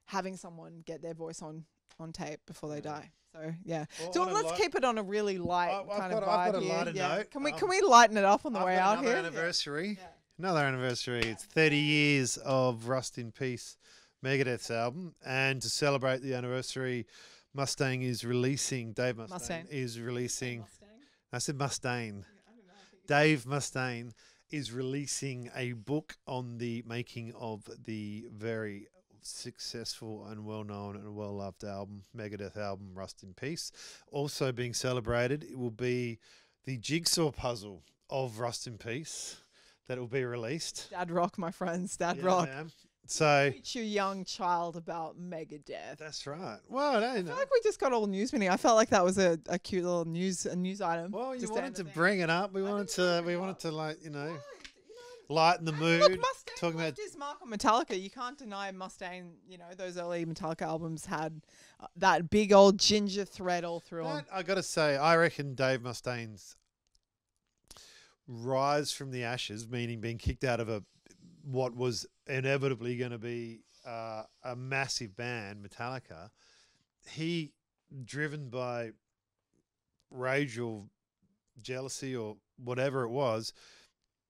having someone get their voice on on tape before they die. So yeah, well, so let's keep it on a really light I, kind got, of vibe I've got a lighter here. Note. Yeah. Can we um, can we lighten it up on the I've way got out another here? Anniversary. Yeah. Yeah. Another anniversary. It's thirty years of Rust in Peace, Megadeth's album, and to celebrate the anniversary, Mustang is releasing. Dave Mustaine, Mustaine. is releasing. Mustang? I said Mustaine. I don't know, I Dave Mustaine is releasing a book on the making of the very successful and well-known and well-loved album, Megadeth album, Rust in Peace. Also being celebrated, it will be the jigsaw puzzle of Rust in Peace that will be released. Dad rock, my friends, dad yeah, rock. Man. So teach your young child about Megadeth. That's right. Well, I, I feel like we just got all news mini. I felt like that was a, a cute little news a news item. Well, you wanted to bring it up. We wanted to we wanted to like you know. Lighten the mood. Look, Mustaine talking left about his mark on Metallica. You can't deny Mustaine. You know, those early Metallica albums had uh, that big old ginger thread all through them. I gotta say, I reckon Dave Mustaine's rise from the ashes, meaning being kicked out of a what was inevitably going to be uh, a massive band, Metallica, he driven by rage or jealousy or whatever it was.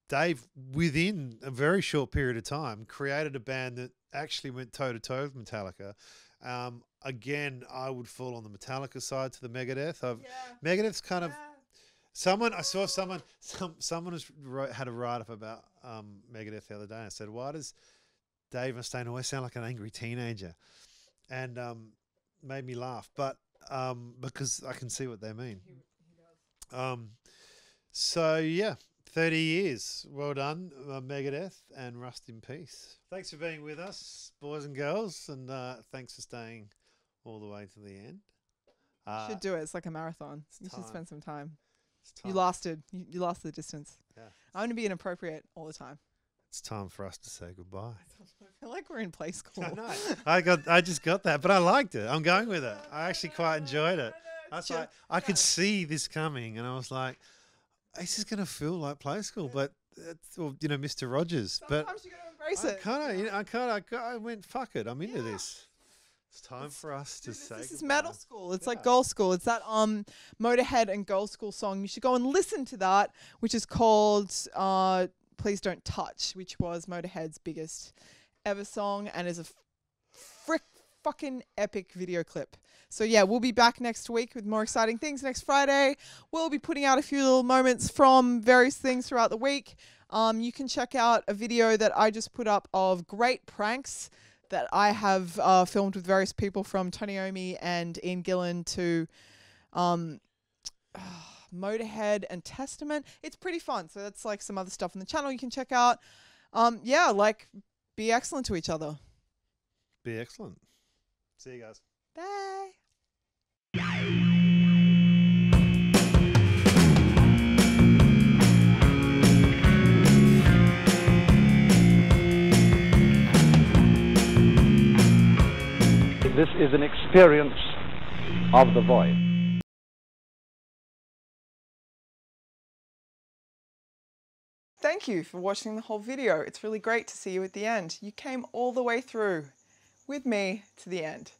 Dave, within a very short period of time, created a band that actually went toe-to-toe with Metallica. Um, again, I would fall on the Metallica side to the Megadeth. I've, yeah. Megadeth's kind yeah. of... Someone, I saw someone, some, someone has wrote, had a write-up about um, Megadeth the other day. I said, why does Dave Mustaine always sound like an angry teenager? And um, made me laugh, but um, because I can see what they mean. He, he does. Um, so, yeah. thirty years. Well done, uh, Megadeth, and Rust in Peace. Thanks for being with us, boys and girls, and uh, thanks for staying all the way to the end. Uh, you should do it. It's like a marathon. You time. should spend some time. time. You lasted. You, you lasted the distance. Yeah. I'm going to be inappropriate all the time. It's time for us to say goodbye. I feel like we're in play school. I know. I, got, I just got that, but I liked it. I'm going with it. I actually quite enjoyed it. I, was like, I could see this coming, and I was like, this is going to feel like play school, but it's, well, you know, Mister Rogers. Sometimes but you got to embrace I it. Kinda, you know, I kind of, I went, fuck it, I'm into yeah. this. It's time it's, for us to this, say. This goodbye. Is metal school. It's yeah. like Goal School. It's that um Motorhead and Goal School song. You should go and listen to that, which is called uh, "Please Don't Touch," which was Motorhead's biggest ever song, and is a frick. Fucking epic video clip. So yeah, we'll be back next week with more exciting things. Next Friday, we'll be putting out a few little moments from various things throughout the week. Um, you can check out a video that I just put up of great pranks that I have uh, filmed with various people, from Tony Iommi and Ian Gillan to um, uh, Motorhead and Testament. It's pretty fun. So that's like some other stuff on the channel you can check out. Um, yeah, like be excellent to each other. Be excellent. See you guys. Bye. This is an experience of the void. Thank you for watching the whole video. It's really great to see you at the end. You came all the way through with me to the end.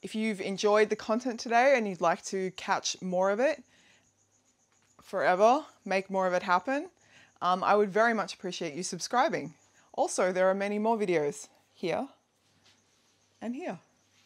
If you've enjoyed the content today and you'd like to catch more of it forever, make more of it happen, um, I would very much appreciate you subscribing. Also, there are many more videos here and here.